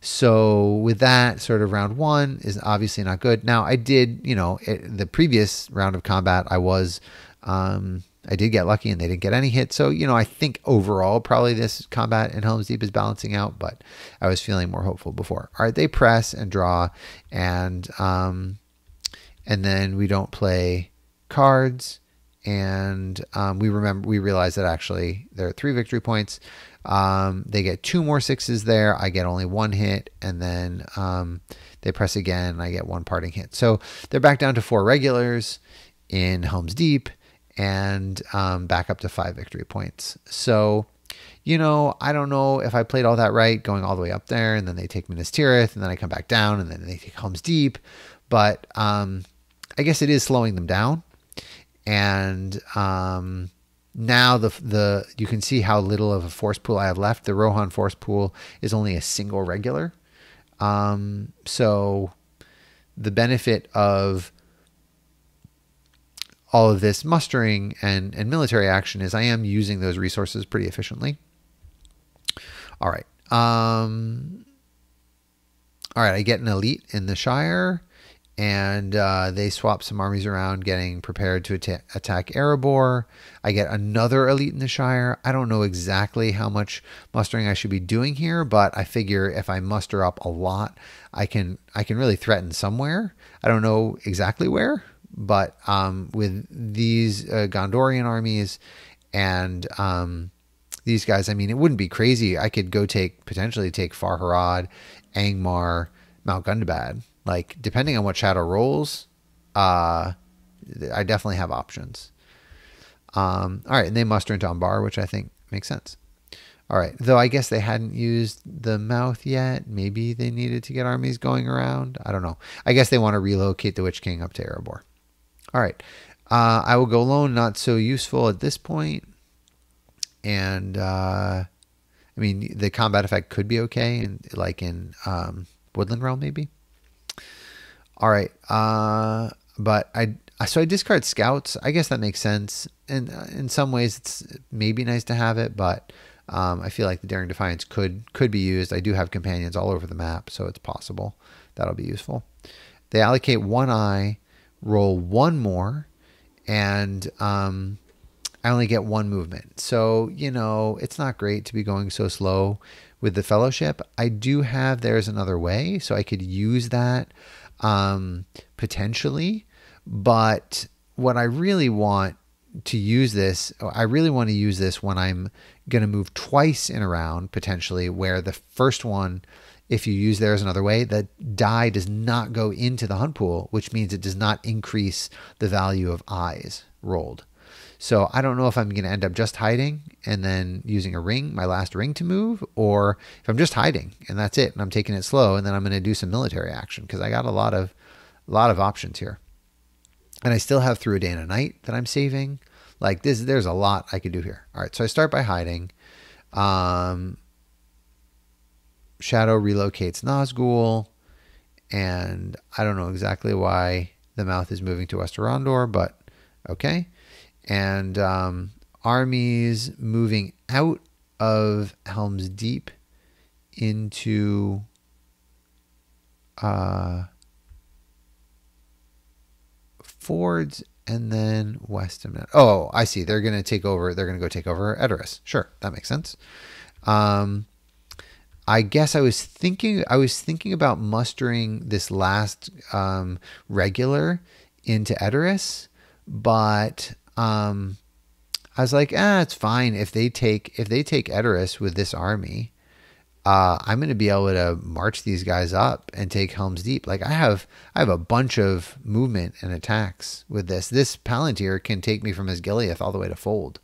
So with that, sort of round one is obviously not good. Now I did, you know, it, the previous round of combat, I was... Um, I did get lucky and they didn't get any hit. So, you know, I think overall probably this combat in Helm's Deep is balancing out, but I was feeling more hopeful before. All right. They press and draw and, um, and then we don't play cards and, um, we remember, we realize that actually there are three victory points. Um, they get two more sixes there. I get only one hit and then, um, they press again and I get one parting hit. So they're back down to four regulars in Helm's Deep. And um, back up to five victory points. So, you know, I don't know if I played all that right, going all the way up there, and then they take Minas Tirith, and then I come back down, and then they take Helm's Deep. But um, I guess it is slowing them down. And um, now the the you can see how little of a force pool I have left. The Rohan force pool is only a single regular. Um, so the benefit of all of this mustering and, and military action is I am using those resources pretty efficiently. All right. Um, all right. I get an elite in the Shire and uh, they swap some armies around getting prepared to atta attack Erebor. I get another elite in the Shire. I don't know exactly how much mustering I should be doing here, but I figure if I muster up a lot, I can, I can really threaten somewhere. I don't know exactly where. But um, with these uh, Gondorian armies and um, these guys, I mean, it wouldn't be crazy. I could go take, potentially take Far Harad, Angmar, Mount Gundabad. Like, depending on what Shadow rolls, uh, I definitely have options. Um, all right, and they muster into Umbar, which I think makes sense. All right, though I guess they hadn't used the mouth yet. Maybe they needed to get armies going around. I don't know. I guess they want to relocate the Witch King up to Erebor. All right, uh, I will go alone. Not so useful at this point. And, uh, I mean, the combat effect could be okay, and like in um, Woodland Realm, maybe. All right, uh, but I... So I discard scouts. I guess that makes sense. And in some ways, it's maybe nice to have it, but um, I feel like the Daring Defiance could could be used. I do have companions all over the map, so it's possible that'll be useful. They allocate one eye, roll one more, and um, I only get one movement. So, you know, it's not great to be going so slow with the Fellowship. I do have There's Another Way, so I could use that um, potentially. But what I really want to use this, I really want to use this when I'm going to move twice in a round, potentially, where the first one, if you use There's Another Way, the die does not go into the hunt pool, which means it does not increase the value of eyes rolled. So I don't know if I'm going to end up just hiding and then using a ring, my last ring to move, or if I'm just hiding and that's it, and I'm taking it slow, and then I'm going to do some military action, because I got a lot of, a lot of options here. And I still have Through a Day and a Night that I'm saving. Like this, there's a lot I could do here. All right, so I start by hiding. Um, Shadow relocates Nazgul. And I don't know exactly why the mouth is moving to Westerondor, but okay. And um, armies moving out of Helm's Deep into... Uh, Fords and then west of... Oh, I see. They're going to take over. They're going to go take over Edoras. Sure. That makes sense. Um, I guess I was thinking, I was thinking about mustering this last um, regular into Edoras, but um, I was like, ah, it's fine. If they take, if they take Edoras with this army, uh, I'm going to be able to march these guys up and take Helm's Deep. Like I have, I have a bunch of movement and attacks with this. This Palantir can take me from Osgiliath all the way to Fold,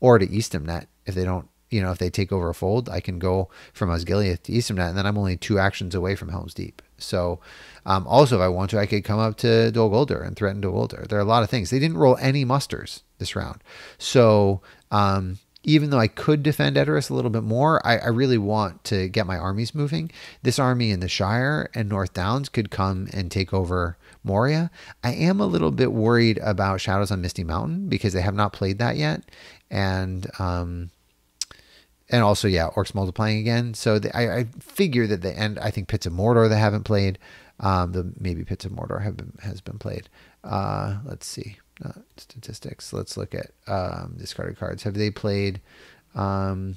or to Eastham Net. If they don't, you know, if they take over a Fold, I can go from Osgiliath to Eastham Net, and then I'm only two actions away from Helm's Deep. So, um, also if I want to, I could come up to Dol Guldur and threaten Dol Guldur. There are a lot of things. They didn't roll any musters this round. So, um, even though I could defend Edoras a little bit more, I, I really want to get my armies moving. This army in the Shire and North Downs could come and take over Moria. I am a little bit worried about Shadows on Misty Mountain because they have not played that yet. And um, and also, yeah, Orcs multiplying again. So the, I, I figure that the end, I think Pits of Mordor they haven't played. Um, the, maybe Pits of Mordor have been, has been played. Uh, let's see. Uh, statistics. Let's look at um, discarded cards. Have they played? Um,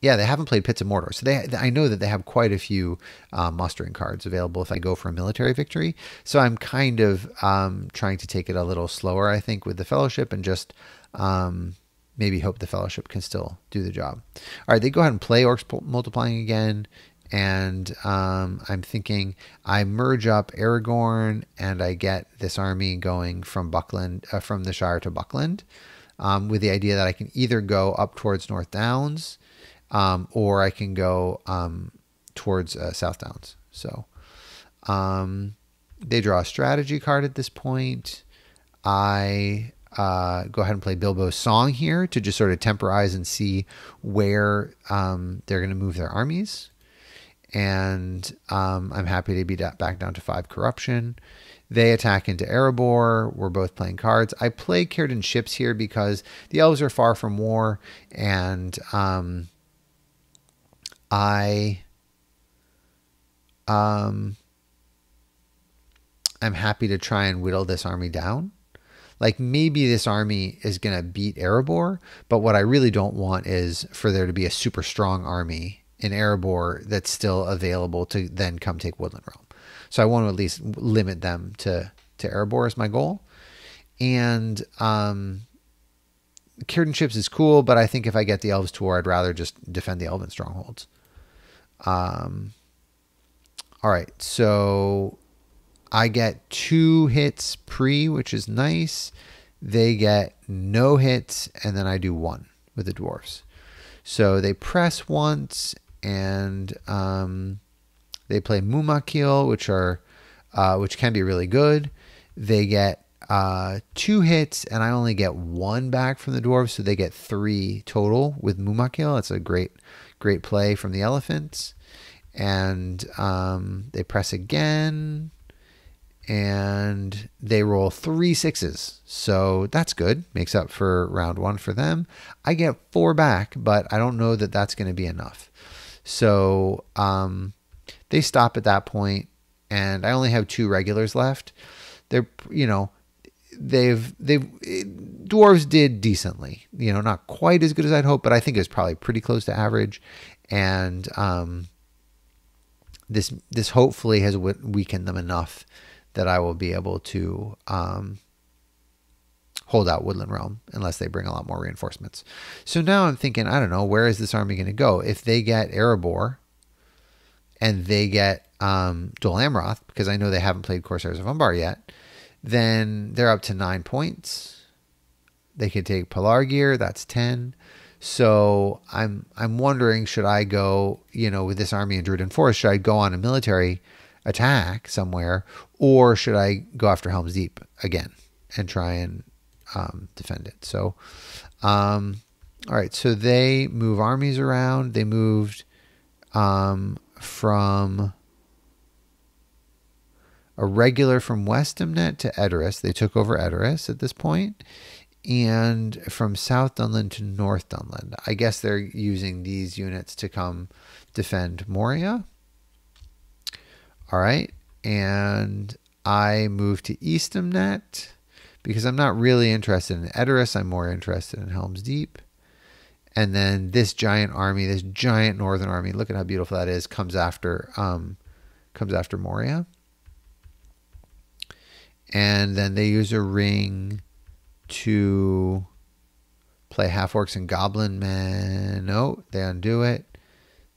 yeah, they haven't played Pits of Mordor. So they, I know that they have quite a few uh, mustering cards available if I go for a military victory. So I'm kind of um, trying to take it a little slower, I think, with the Fellowship and just um, maybe hope the Fellowship can still do the job. All right, they go ahead and play Orcs multiplying again. And um, I'm thinking I merge up Aragorn and I get this army going from Buckland, uh, from the Shire to Buckland, um, with the idea that I can either go up towards North Downs um, or I can go um, towards uh, South Downs. So um, they draw a strategy card at this point. I uh, go ahead and play Bilbo's Song here to just sort of temporize and see where um, they're going to move their armies. And um, I'm happy to be back down to five corruption. They attack into Erebor. We're both playing cards. I play Cairden Ships here because the Elves are far from war, and um, I um, I'm happy to try and whittle this army down. Like maybe this army is going to beat Erebor, but what I really don't want is for there to be a super strong army in Erebor that's still available to then come take Woodland Realm. So I want to at least limit them to, to Erebor is my goal. And um, Círdan ships is cool, but I think if I get the Elves to war, I'd rather just defend the Elven strongholds. Um, all right, so I get two hits pre, which is nice. They get no hits, and then I do one with the dwarves. So they press once, and um, they play Mumakil, which are uh, which can be really good. They get uh, two hits, and I only get one back from the dwarves, so they get three total with Mumakil. That's a great, great play from the elephants. And um, they press again, and they roll three sixes. So that's good. Makes up for round one for them. I get four back, but I don't know that that's going to be enough. So um, they stop at that point, and I only have two regulars left. They're, you know, they've, they've, it, dwarves did decently, you know, not quite as good as I'd hoped, but I think it's probably pretty close to average. And, um, this, this hopefully has weakened them enough that I will be able to, um, hold out Woodland Realm unless they bring a lot more reinforcements. So now I'm thinking, I don't know, where is this army going to go? If they get Erebor and they get, um, Dol Amroth, because I know they haven't played Corsairs of Umbar yet, then they're up to nine points. They could take Pelargir, that's ten. So I'm I'm wondering, should I go, you know, with this army in Druiden Forest, should I go on a military attack somewhere, or should I go after Helm's Deep again and try and um, defend it? So, um, all right, so they move armies around. They moved um, from a regular from Westamnet to Edoras. They took over Edoras at this point. And from South Dunland to North Dunland. I guess they're using these units to come defend Moria. All right. And I move to Eastamnet because I'm not really interested in Edoras. I'm more interested in Helm's Deep. And then this giant army, this giant northern army, look at how beautiful that is, comes after, um, comes after Moria. And then they use a ring to play half-orcs and goblin men. No, they undo it.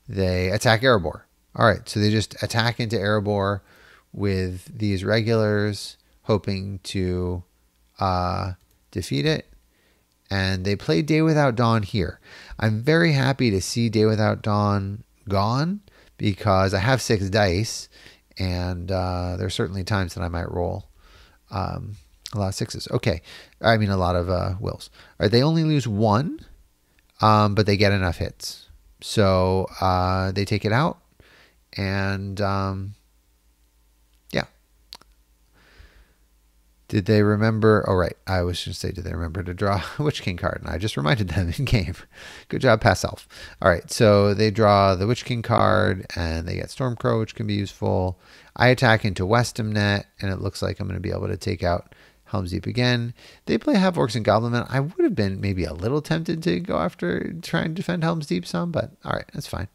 They attack Erebor. All right, so they just attack into Erebor with these regulars, hoping to uh, defeat it. And they play Day Without Dawn here. I'm very happy to see Day Without Dawn gone because I have six dice, and uh, there are certainly times that I might roll Um, a lot of sixes. Okay. I mean, a lot of uh, wills. All right, they only lose one, um, but they get enough hits. So uh, they take it out. And um, yeah. Did they remember? Oh, right. I was going to say, did they remember to draw a Witch King card? And I just reminded them in game. Good job, past self. All right. So they draw the Witch King card and they get Stormcrow, which can be useful. I attack into Westamnet and it looks like I'm going to be able to take out Helm's Deep again. They play half-orcs and goblin men. I would have been maybe a little tempted to go after trying to defend Helm's Deep some, but all right, that's fine.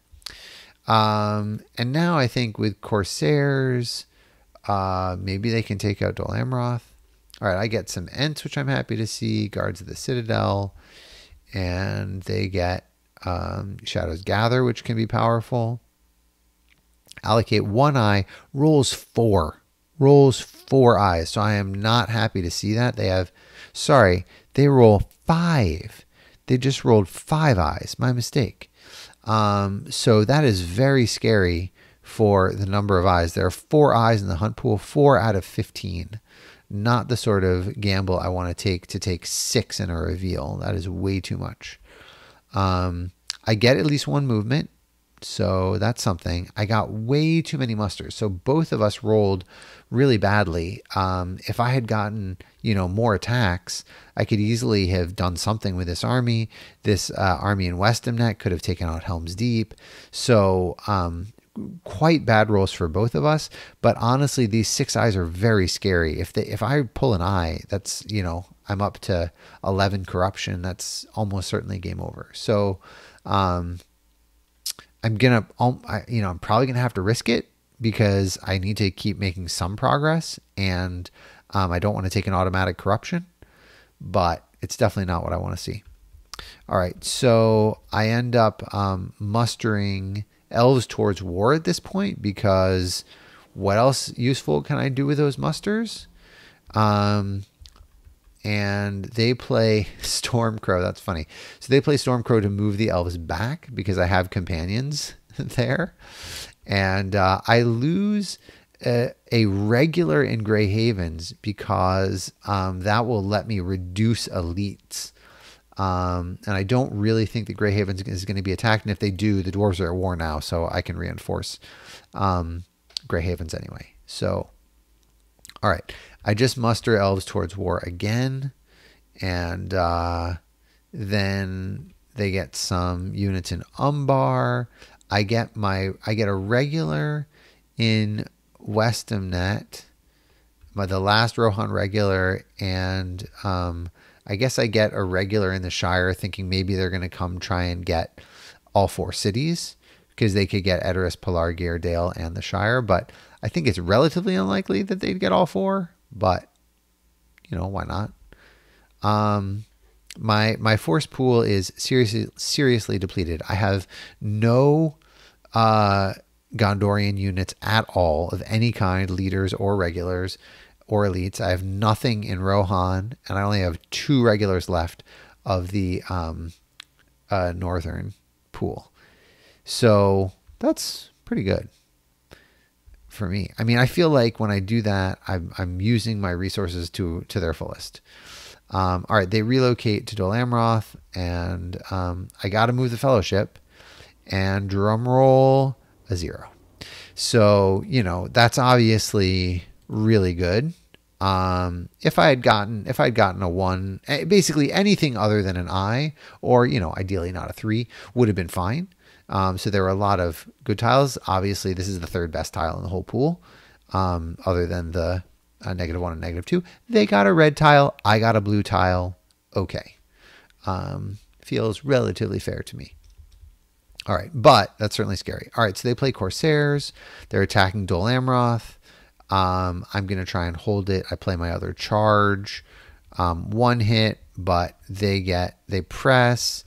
Um, and now I think with Corsairs, uh, maybe they can take out Dol Amroth. All right, I get some Ents, which I'm happy to see, Guards of the Citadel, and they get um, Shadows Gather, which can be powerful. Allocate one eye, rolls four. Rolls four eyes. So I am not happy to see that. They have, sorry, they roll five. They just rolled five eyes. My mistake. Um, so that is very scary for the number of eyes. There are four eyes in the hunt pool, four out of fifteen. Not the sort of gamble I want to take to take six in a reveal. That is way too much. Um, I get at least one movement. So that's something. I got way too many musters. So both of us rolled really badly. Um, if I had gotten, you know, more attacks, I could easily have done something with this army. This uh, army in Westamnet could have taken out Helm's Deep. So um, quite bad rolls for both of us. But honestly, these six eyes are very scary. If they, if I pull an eye, that's, you know, I'm up to eleven corruption. That's almost certainly game over. So, um, I'm gonna, you know, I'm probably gonna have to risk it because I need to keep making some progress, and um, I don't want to take an automatic corruption, but it's definitely not what I want to see. All right, so I end up um, mustering elves towards war at this point, because what else useful can I do with those musters? Um, and they play Stormcrow. That's funny. So they play Stormcrow to move the elves back because I have companions there. And uh, I lose a, a regular in Grey Havens because um, that will let me reduce elites. Um, and I don't really think that Grey Havens is going to be attacked. And if they do, the dwarves are at war now, so I can reinforce um, Grey Havens anyway. So, all right. I just muster elves towards war again. And uh, then they get some units in Umbar. I get my, I get a regular in Westamnet, my, the last Rohan regular, and um, I guess I get a regular in the Shire, thinking maybe they're going to come try and get all four cities, because they could get Edoras, Pelargir, Dale, and the Shire, but I think it's relatively unlikely that they'd get all four, but, you know, why not? Um... My my force pool is seriously seriously depleted. I have no uh, Gondorian units at all of any kind, leaders or regulars or elites. I have nothing in Rohan, and I only have two regulars left of the um, uh, northern pool. So that's pretty good for me. I mean, I feel like when I do that, I'm I'm using my resources to to their fullest. Um, all right, they relocate to Dol Amroth, and um, I got to move the Fellowship, and drum roll, a zero. So, you know, that's obviously really good. Um, if I had gotten, if I had gotten a one, basically anything other than an I, or, you know, ideally not a three, would have been fine. Um, so there were a lot of good tiles. Obviously, this is the third best tile in the whole pool, um, other than the a negative one and negative two. They got a red tile. I got a blue tile. Okay. Um, feels relatively fair to me. All right. But that's certainly scary. All right. So they play Corsairs. They're attacking Dol Amroth. Um, I'm going to try and hold it. I play my other charge. Um, one hit, but they get, they press.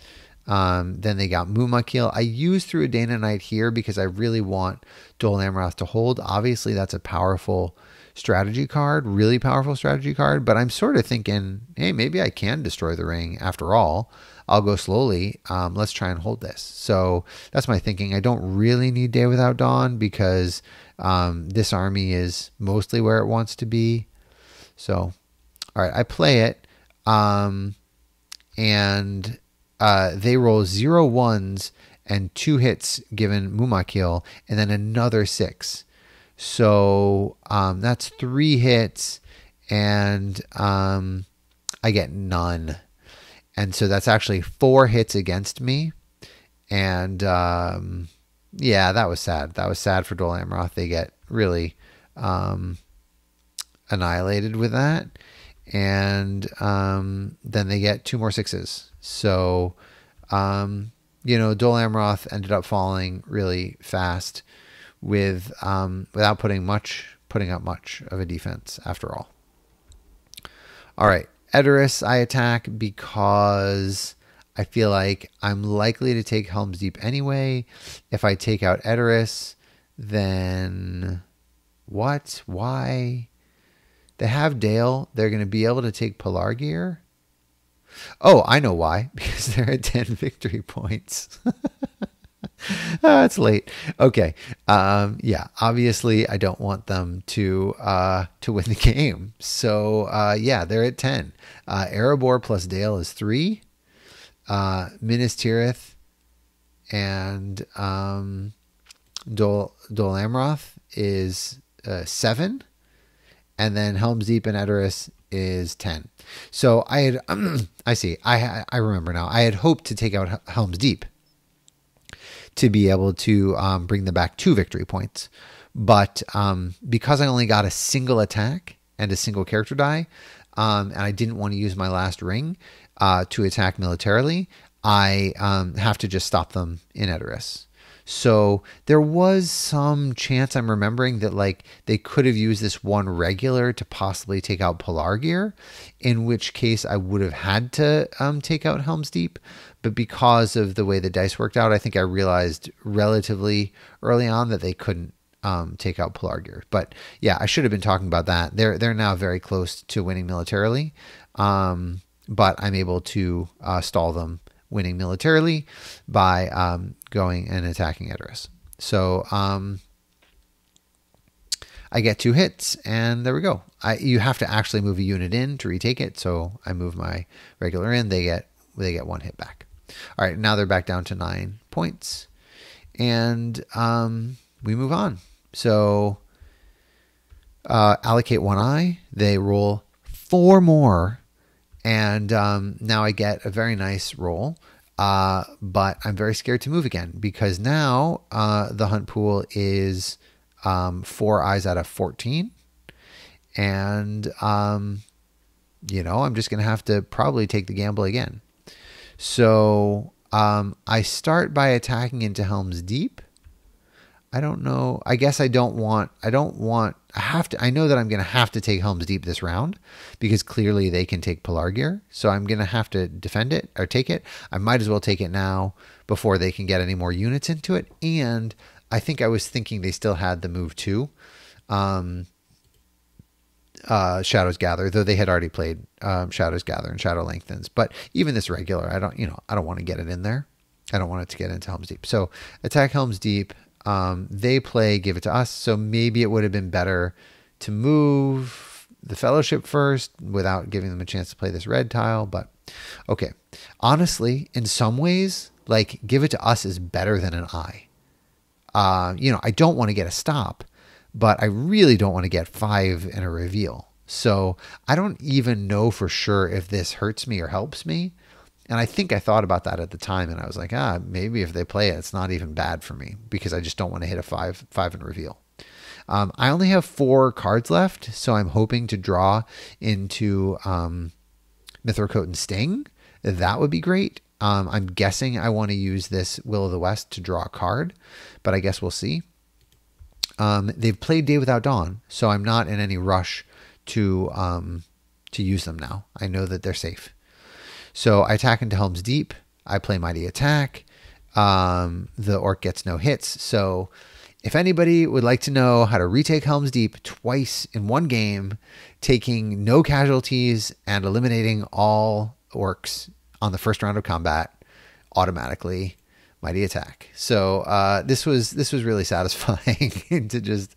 Um, then they got Mumakil. I used through a Dana Knight here because I really want Dol Amroth to hold. Obviously, that's a powerful strategy card, really powerful strategy card, but I'm sort of thinking, hey, maybe I can destroy the ring after all. I'll go slowly. Um, let's try and hold this. So that's my thinking. I don't really need Day Without Dawn because um, this army is mostly where it wants to be. So, all right, I play it, um, and uh, they roll zero ones and two hits given Mumakil, and then another six. So um, that's three hits, and um, I get none. And so that's actually four hits against me. And um, yeah, that was sad. That was sad for Dol Amroth. They get really um, annihilated with that. And um, then they get two more sixes. So, um, you know, Dol Amroth ended up falling really fast with um, without putting much, putting up much of a defense after all. All right, Edoras I attack because I feel like I'm likely to take Helm's Deep anyway. If I take out Edoras, then what? Why? They have Dale. They're going to be able to take Pelargir. Oh, I know why. Because they're at ten victory points. Uh, it's late. Okay. Um, yeah, obviously I don't want them to, uh, to win the game. So, uh, yeah, they're at ten. Uh, Erebor plus Dale is three, uh, Minas Tirith and, um, Dol, Dol Amroth is, uh, seven. And then Helm's Deep and Edoras is ten. So I had, um, I see, I, I remember now, I had hoped to take out Helm's Deep to be able to um, bring them back two victory points. But um, because I only got a single attack and a single character die, um, and I didn't want to use my last ring uh, to attack militarily, I um, have to just stop them in Edoras. So there was some chance, I'm remembering, that like they could have used this one regular to possibly take out Pelargir, in which case I would have had to um, take out Helm's Deep. But because of the way the dice worked out, I think I realized relatively early on that they couldn't um, take out Pelargir. But yeah, I should have been talking about that. They're, they're now very close to winning militarily, um, but I'm able to uh, stall them winning militarily by um, going and attacking Edoras. So um, I get two hits, and there we go. I, you have to actually move a unit in to retake it, so I move my regular in. They get they get one hit back. All right, now they're back down to nine points, and um, we move on. So uh, allocate one eye. They roll four more. And um, now I get a very nice roll, uh, but I'm very scared to move again because now uh, the hunt pool is um, four eyes out of fourteen. And, um, you know, I'm just going to have to probably take the gamble again. So um, I start by attacking into Helm's Deep. I don't know. I guess I don't want, I don't want, I have to, I know that I'm going to have to take Helm's Deep this round because clearly they can take Pelargir. So I'm going to have to defend it or take it. I might as well take it now before they can get any more units into it. And I think I was thinking they still had the move two, um, uh, Shadows Gather, though they had already played, um, Shadows Gather and Shadow Lengthens, but even this regular, I don't, you know, I don't want to get it in there. I don't want it to get into Helm's Deep. So attack Helm's Deep. Um, they play, give it to us. So maybe it would have been better to move the Fellowship first without giving them a chance to play this red tile. But okay, honestly, in some ways, like give it to us is better than an eye. Uh, you know, I don't want to get a stop, but I really don't want to get five and a reveal. So I don't even know for sure if this hurts me or helps me. And I think I thought about that at the time, and I was like, ah, maybe if they play it, it's not even bad for me because I just don't want to hit a five, five and reveal. Um, I only have four cards left, so I'm hoping to draw into um, Mithril Coat and Sting. That would be great. Um, I'm guessing I want to use this Will of the West to draw a card, but I guess we'll see. Um, they've played Day Without Dawn, so I'm not in any rush to um, to use them now. I know that they're safe. So I attack into Helm's Deep. I play Mighty Attack. Um, the orc gets no hits. So if anybody would like to know how to retake Helm's Deep twice in one game, taking no casualties and eliminating all orcs on the first round of combat automatically, Mighty Attack. So uh, this was this was really satisfying to just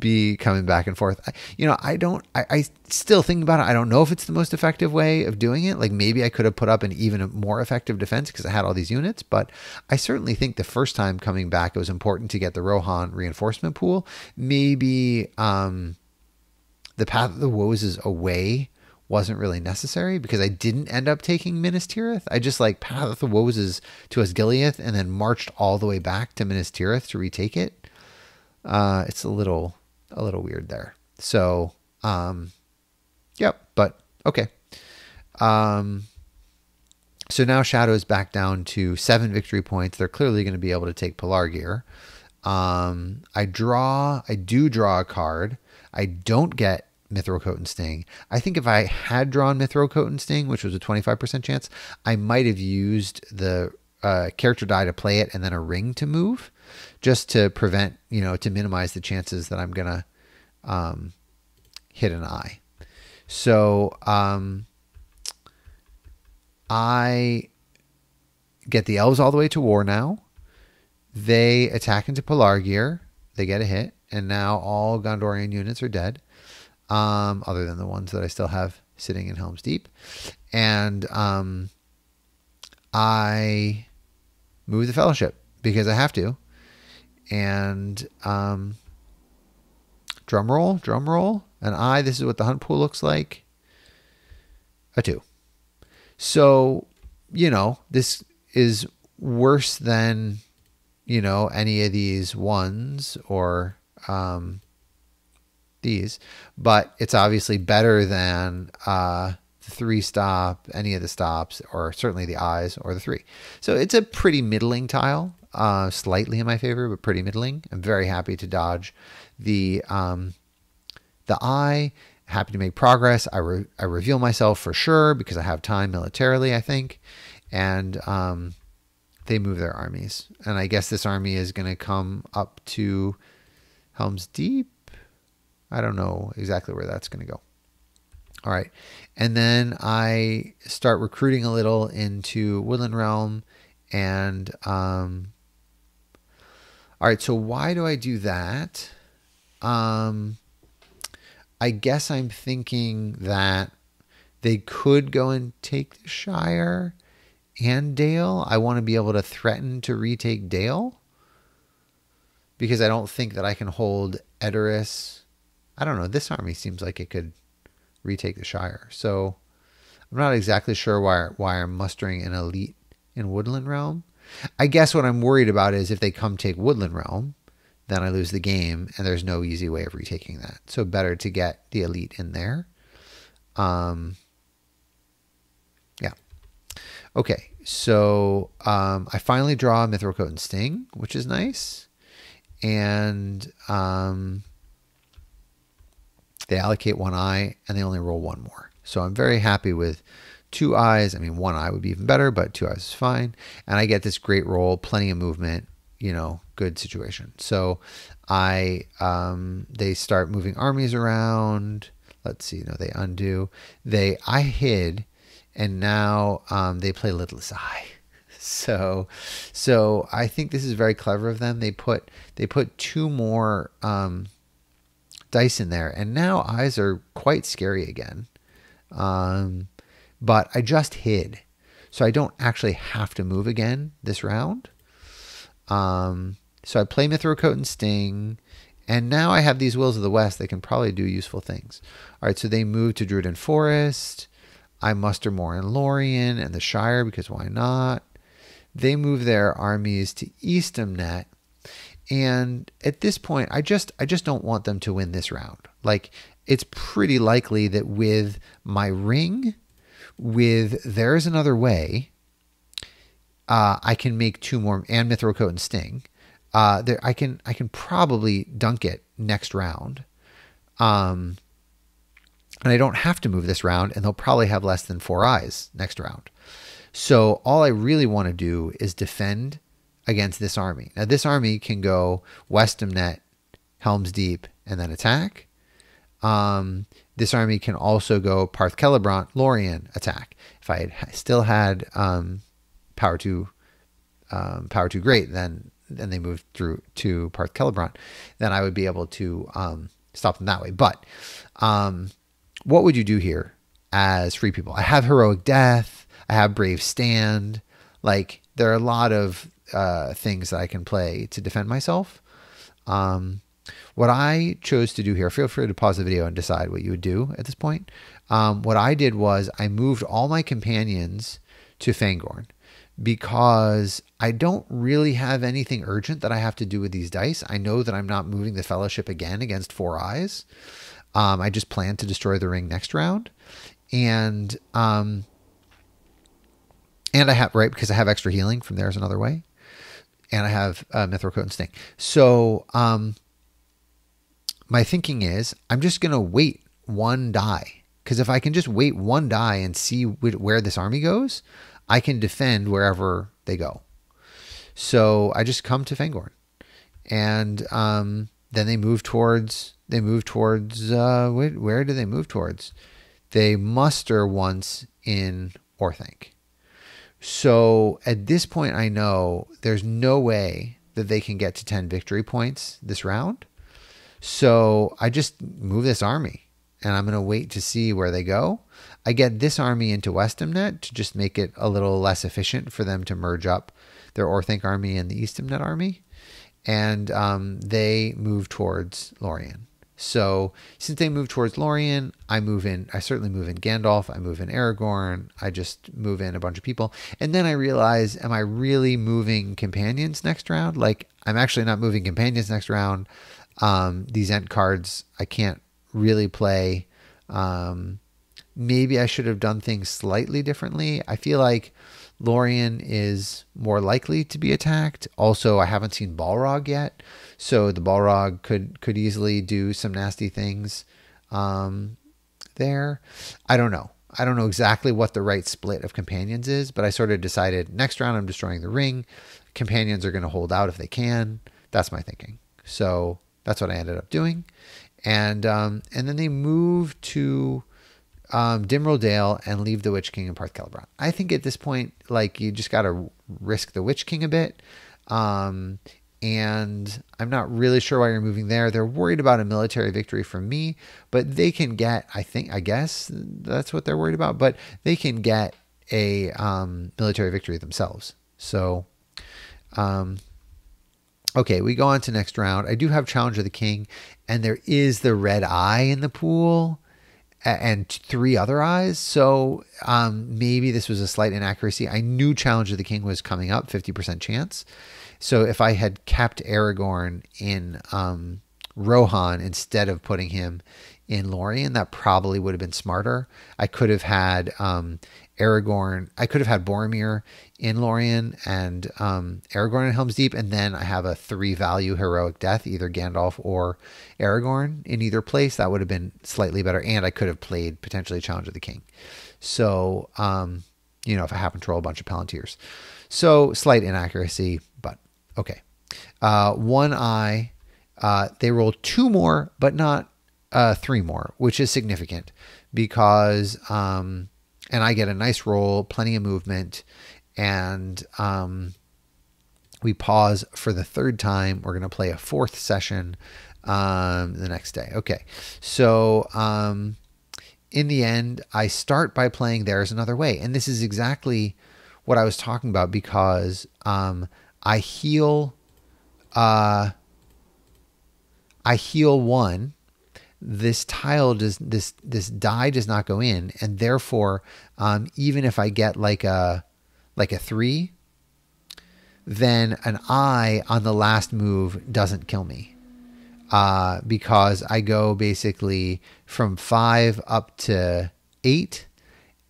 be coming back and forth. I, you know, I don't, I, I still think about it. I don't know if it's the most effective way of doing it. Like maybe I could have put up an even more effective defense because I had all these units, but I certainly think the first time coming back, it was important to get the Rohan reinforcement pool. Maybe um, the Path of the Woes away wasn't really necessary because I didn't end up taking Minas Tirith. I just like Path of the Woes to Osgiliath and then marched all the way back to Minas Tirith to retake it. Uh, it's a little, a little weird there. So, um, yep, but okay. Um, so now Shadow's back down to seven victory points. They're clearly going to be able to take Pelargir. Um, I draw, I do draw a card. I don't get Mithril Coat and Sting. I think if I had drawn Mithril Coat and Sting, which was a twenty-five percent chance, I might have used the uh, character die to play it and then a ring to move just to prevent, you know, to minimize the chances that I'm going to um, hit an eye. So um, I get the elves all the way to war now. They attack into Pelargir. They get a hit. And now all Gondorian units are dead. Um, other than the ones that I still have sitting in Helm's Deep. And um, I move the Fellowship because I have to. And um, drum roll, drum roll, an eye. This is what the hunt pool looks like. A two. So, you know, this is worse than, you know, any of these ones or... Um, these, but it's obviously better than uh, the three stop, any of the stops, or certainly the eyes or the three. So it's a pretty middling tile. uh, slightly in my favor, but pretty middling. I'm very happy to dodge the um, the eye. Happy to make progress. I, re I reveal myself for sure because I have time militarily, I think. And um, they move their armies. And I guess this army is going to come up to Helm's Deep. I don't know exactly where that's going to go. All right. And then I start recruiting a little into Woodland Realm. And um, all right. So why do I do that? Um, I guess I'm thinking that they could go and take the Shire and Dale. I want to be able to threaten to retake Dale because I don't think that I can hold Edoras. I don't know. This army seems like it could retake the Shire. So I'm not exactly sure why, why I'm mustering an elite in Woodland Realm. I guess what I'm worried about is if they come take Woodland Realm, then I lose the game, and there's no easy way of retaking that. So better to get the elite in there. Um, yeah. Okay, so um, I finally draw Mithril Coat and Sting, which is nice. And um, they allocate one eye, and they only roll one more. So I'm very happy with two eyes. I mean, one eye would be even better, but two eyes is fine. And I get this great roll, plenty of movement, you know, good situation. So I, um, they start moving armies around. Let's see, no, they undo. They, I hid, and now um, they play Lidless Eye. So, so I think this is very clever of them. They put, they put two more um, dice in there, and now eyes are quite scary again. Um, but I just hid, so I don't actually have to move again this round. Um, so I play Mithril Coat and Sting, and now I have these Wills of the West. They can probably do useful things. All right. So they move to Druiden Forest. I muster more in Lorien and the Shire because why not? They move their armies to Eastamnet. And at this point, I just, I just don't want them to win this round. Like, it's pretty likely that with my ring, with There's Another Way, Uh, I can make two more, and Mithril Coat and Sting. Uh, there, I can, I can probably dunk it next round. Um, and I don't have to move this round, and they'll probably have less than four eyes next round. So all I really want to do is defend against this army. Now this army can go Westamnet, Helm's Deep, and then attack. Um, this army can also go Parth Celebrant, Lorien, attack. If I had still had, um, power too, um, power too great, then then they moved through to Parth Celebrant, then I would be able to um, stop them that way. But um, what would you do here as free people? I have Heroic Death. I have Brave Stand. Like, there are a lot of uh, things that I can play to defend myself. Um, what I chose to do here, feel free to pause the video and decide what you would do at this point. Um, what I did was I moved all my companions to Fangorn, because I don't really have anything urgent that I have to do with these dice. I know that I'm not moving the Fellowship again against four eyes. Um, I just plan to destroy the ring next round. And, um, and I have, right, because I have extra healing from There's Another Way. And I have uh, Mithril Coat and Sting. So um, my thinking is I'm just going to wait one die. Because if I can just wait one die and see where this army goes, I can defend wherever they go. So I just come to Fangorn, and um, then they move towards, they move towards, uh, where, where do they move towards? They muster once in Orthanc. So at this point, I know there's no way that they can get to ten victory points this round. So I just move this army, and I'm going to wait to see where they go. I get this army into Westamnet to just make it a little less efficient for them to merge up their Orthanc army and the Eastamnet army. And um, they move towards Lorien. So since they move towards Lorien, I move in, I certainly move in Gandalf. I move in Aragorn. I just move in a bunch of people. And then I realize, am I really moving companions next round? Like, I'm actually not moving companions next round. Um, these end cards, I can't really play. Um, maybe I should have done things slightly differently. I feel like Lorien is more likely to be attacked. Also, I haven't seen Balrog yet, so the Balrog could could easily do some nasty things um, there. I don't know. I don't know exactly what the right split of companions is, but I sort of decided next round I'm destroying the ring. Companions are going to hold out if they can. That's my thinking. So that's what I ended up doing. And um, and then they move to um, Dimrill Dale and leave the Witch King in Parth Celebron. I think at this point, like, you just got to risk the Witch King a bit. Um, and I'm not really sure why you're moving there. They're worried about a military victory from me, but they can get, I think, I guess that's what they're worried about, but they can get a um, military victory themselves. So, um, okay, we go on to next round. I do have Challenge of the King, and there is the red eye in the pool and three other eyes. So um, maybe this was a slight inaccuracy. I knew Challenge of the King was coming up, fifty percent chance. So if I had kept Aragorn in um, Rohan instead of putting him in Lorien, that probably would have been smarter. I could have had um, Aragorn. I could have had Boromir in Lorien and um, Aragorn in Helm's Deep. And then I have a three value heroic death, either Gandalf or Aragorn in either place. That would have been slightly better. And I could have played potentially Challenge of the King. So, um, you know, if I happen to roll a bunch of Palantirs. So slight inaccuracy, but okay. Uh, one eye, uh, they roll two more, but not Uh, three more, which is significant because, um, and I get a nice roll, plenty of movement, and um, we pause for the third time. We're going to play a fourth session um, the next day. Okay, so um, in the end, I start by playing There's Another Way, and this is exactly what I was talking about because um, I heal, uh, I heal one. This tile does this this die does not go in, and therefore, um, even if I get like a like a three, then an eye on the last move doesn't kill me, uh, because I go basically from five up to eight,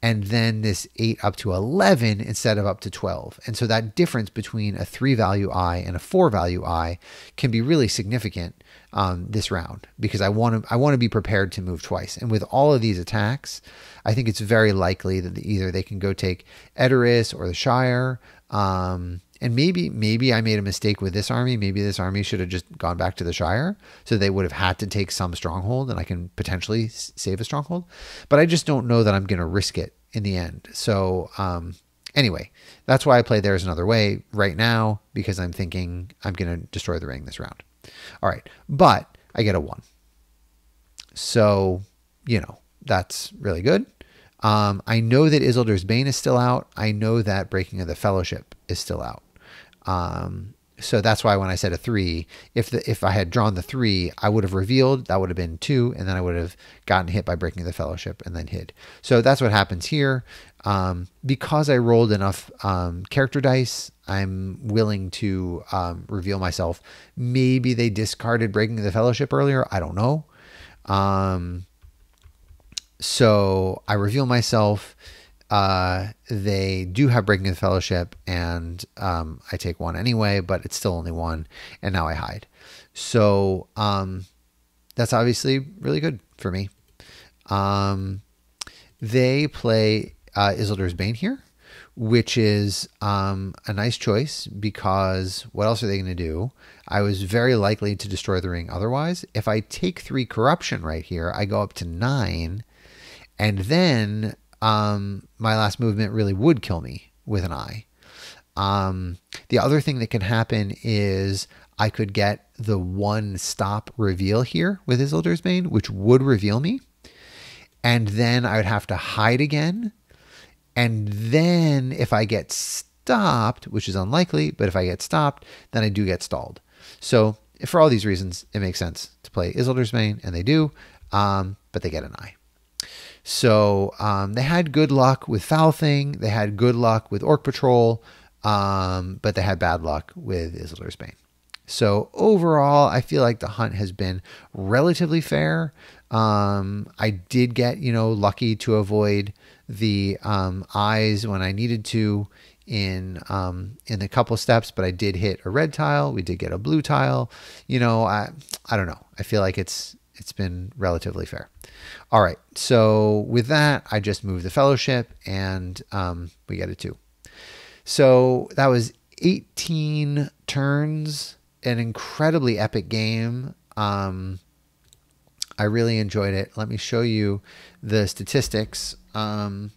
and then this eight up to eleven instead of up to twelve, and so that difference between a three value eye and a four value eye can be really significant. Um, this round, because I want to I want to be prepared to move twice. And with all of these attacks, I think it's very likely that either they can go take Edoras or the Shire. Um, and maybe maybe I made a mistake with this army. Maybe this army should have just gone back to the Shire. So they would have had to take some stronghold, and I can potentially s save a stronghold. But I just don't know that I'm going to risk it in the end. So um, anyway, that's why I play There's Another Way right now, because I'm thinking I'm going to destroy the ring this round. All right, but I get a one. So, you know, that's really good. Um, I know that Isildur's Bane is still out. I know that Breaking of the Fellowship is still out. Um, so that's why when I said a three, if the, if I had drawn the three, I would have revealed, that would have been two, and then I would have gotten hit by Breaking of the Fellowship and then hid. So that's what happens here. Um, because I rolled enough um, character dice, I'm willing to um, reveal myself. Maybe they discarded Breaking the Fellowship earlier. I don't know. Um, so I reveal myself. Uh, they do have Breaking the Fellowship, and um, I take one anyway, but it's still only one, and now I hide. So um, that's obviously really good for me. Um, they play uh, Isildur's Bane here, which is um, a nice choice because what else are they going to do? I was very likely to destroy the ring otherwise. If I take three corruption right here, I go up to nine, and then um, my last movement really would kill me with an eye. Um, the other thing that can happen is I could get the one stop reveal here with Isildur's Bane, which would reveal me, and then I would have to hide again. And then if I get stopped, which is unlikely, but if I get stopped, then I do get stalled. So for all these reasons, it makes sense to play Isildur's Bane, and they do, um, but they get an eye. So um, they had good luck with Foul Thing. They had good luck with Orc Patrol, um, but they had bad luck with Isildur's Bane. So overall, I feel like the hunt has been relatively fair. Um, I did get, you know, lucky to avoid the um, eyes when I needed to in um, in a couple steps, but I did hit a red tile. We did get a blue tile. You know, I I don't know. I feel like it's it's been relatively fair. All right, so with that, I just moved the fellowship, and um, we get a two. So that was eighteen turns, an incredibly epic game. Um, I really enjoyed it. Let me show you the statistics. Um,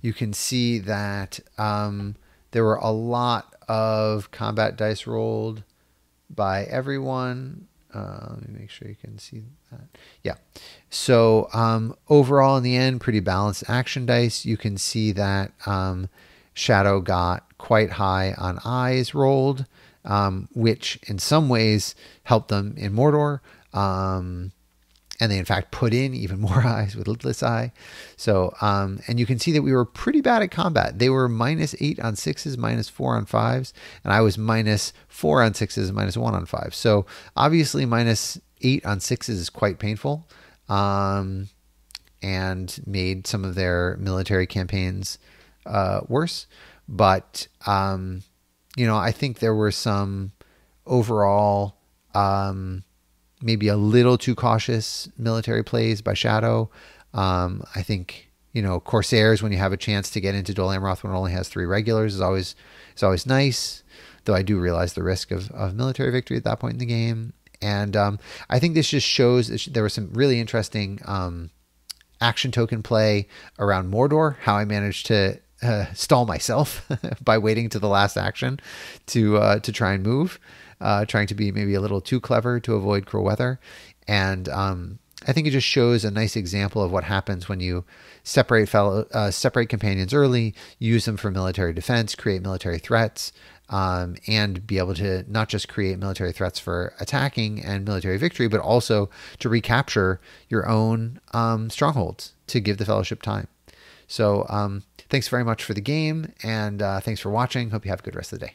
you can see that um, there were a lot of combat dice rolled by everyone. Uh, let me make sure you can see that. Yeah. So um, overall, in the end, pretty balanced action dice. You can see that um, Shadow got quite high on eyes rolled, um, which in some ways helped them in Mordor. Um, and they, in fact, put in even more eyes with Lidless Eye. So, um, and you can see that we were pretty bad at combat. They were minus eight on sixes, minus four on fives, and I was minus four on sixes, minus one on fives. So obviously minus eight on sixes is quite painful, um, and made some of their military campaigns uh, worse. But, um, you know, I think there were some overall... Um, maybe a little too cautious military plays by Shadow. Um, I think, you know, Corsairs, when you have a chance to get into Dol Amroth when it only has three regulars, is always is always nice, though I do realize the risk of, of military victory at that point in the game. And um, I think this just shows that there was some really interesting um, action token play around Mordor, how I managed to uh, stall myself by waiting to the last action to uh, to try and move. Uh, trying to be maybe a little too clever to avoid Cruel Weather. And um, I think it just shows a nice example of what happens when you separate fellow, uh, separate companions early, use them for military defense, create military threats, um, and be able to not just create military threats for attacking and military victory, but also to recapture your own um, strongholds to give the Fellowship time. So um, thanks very much for the game, and uh, thanks for watching. Hope you have a good rest of the day.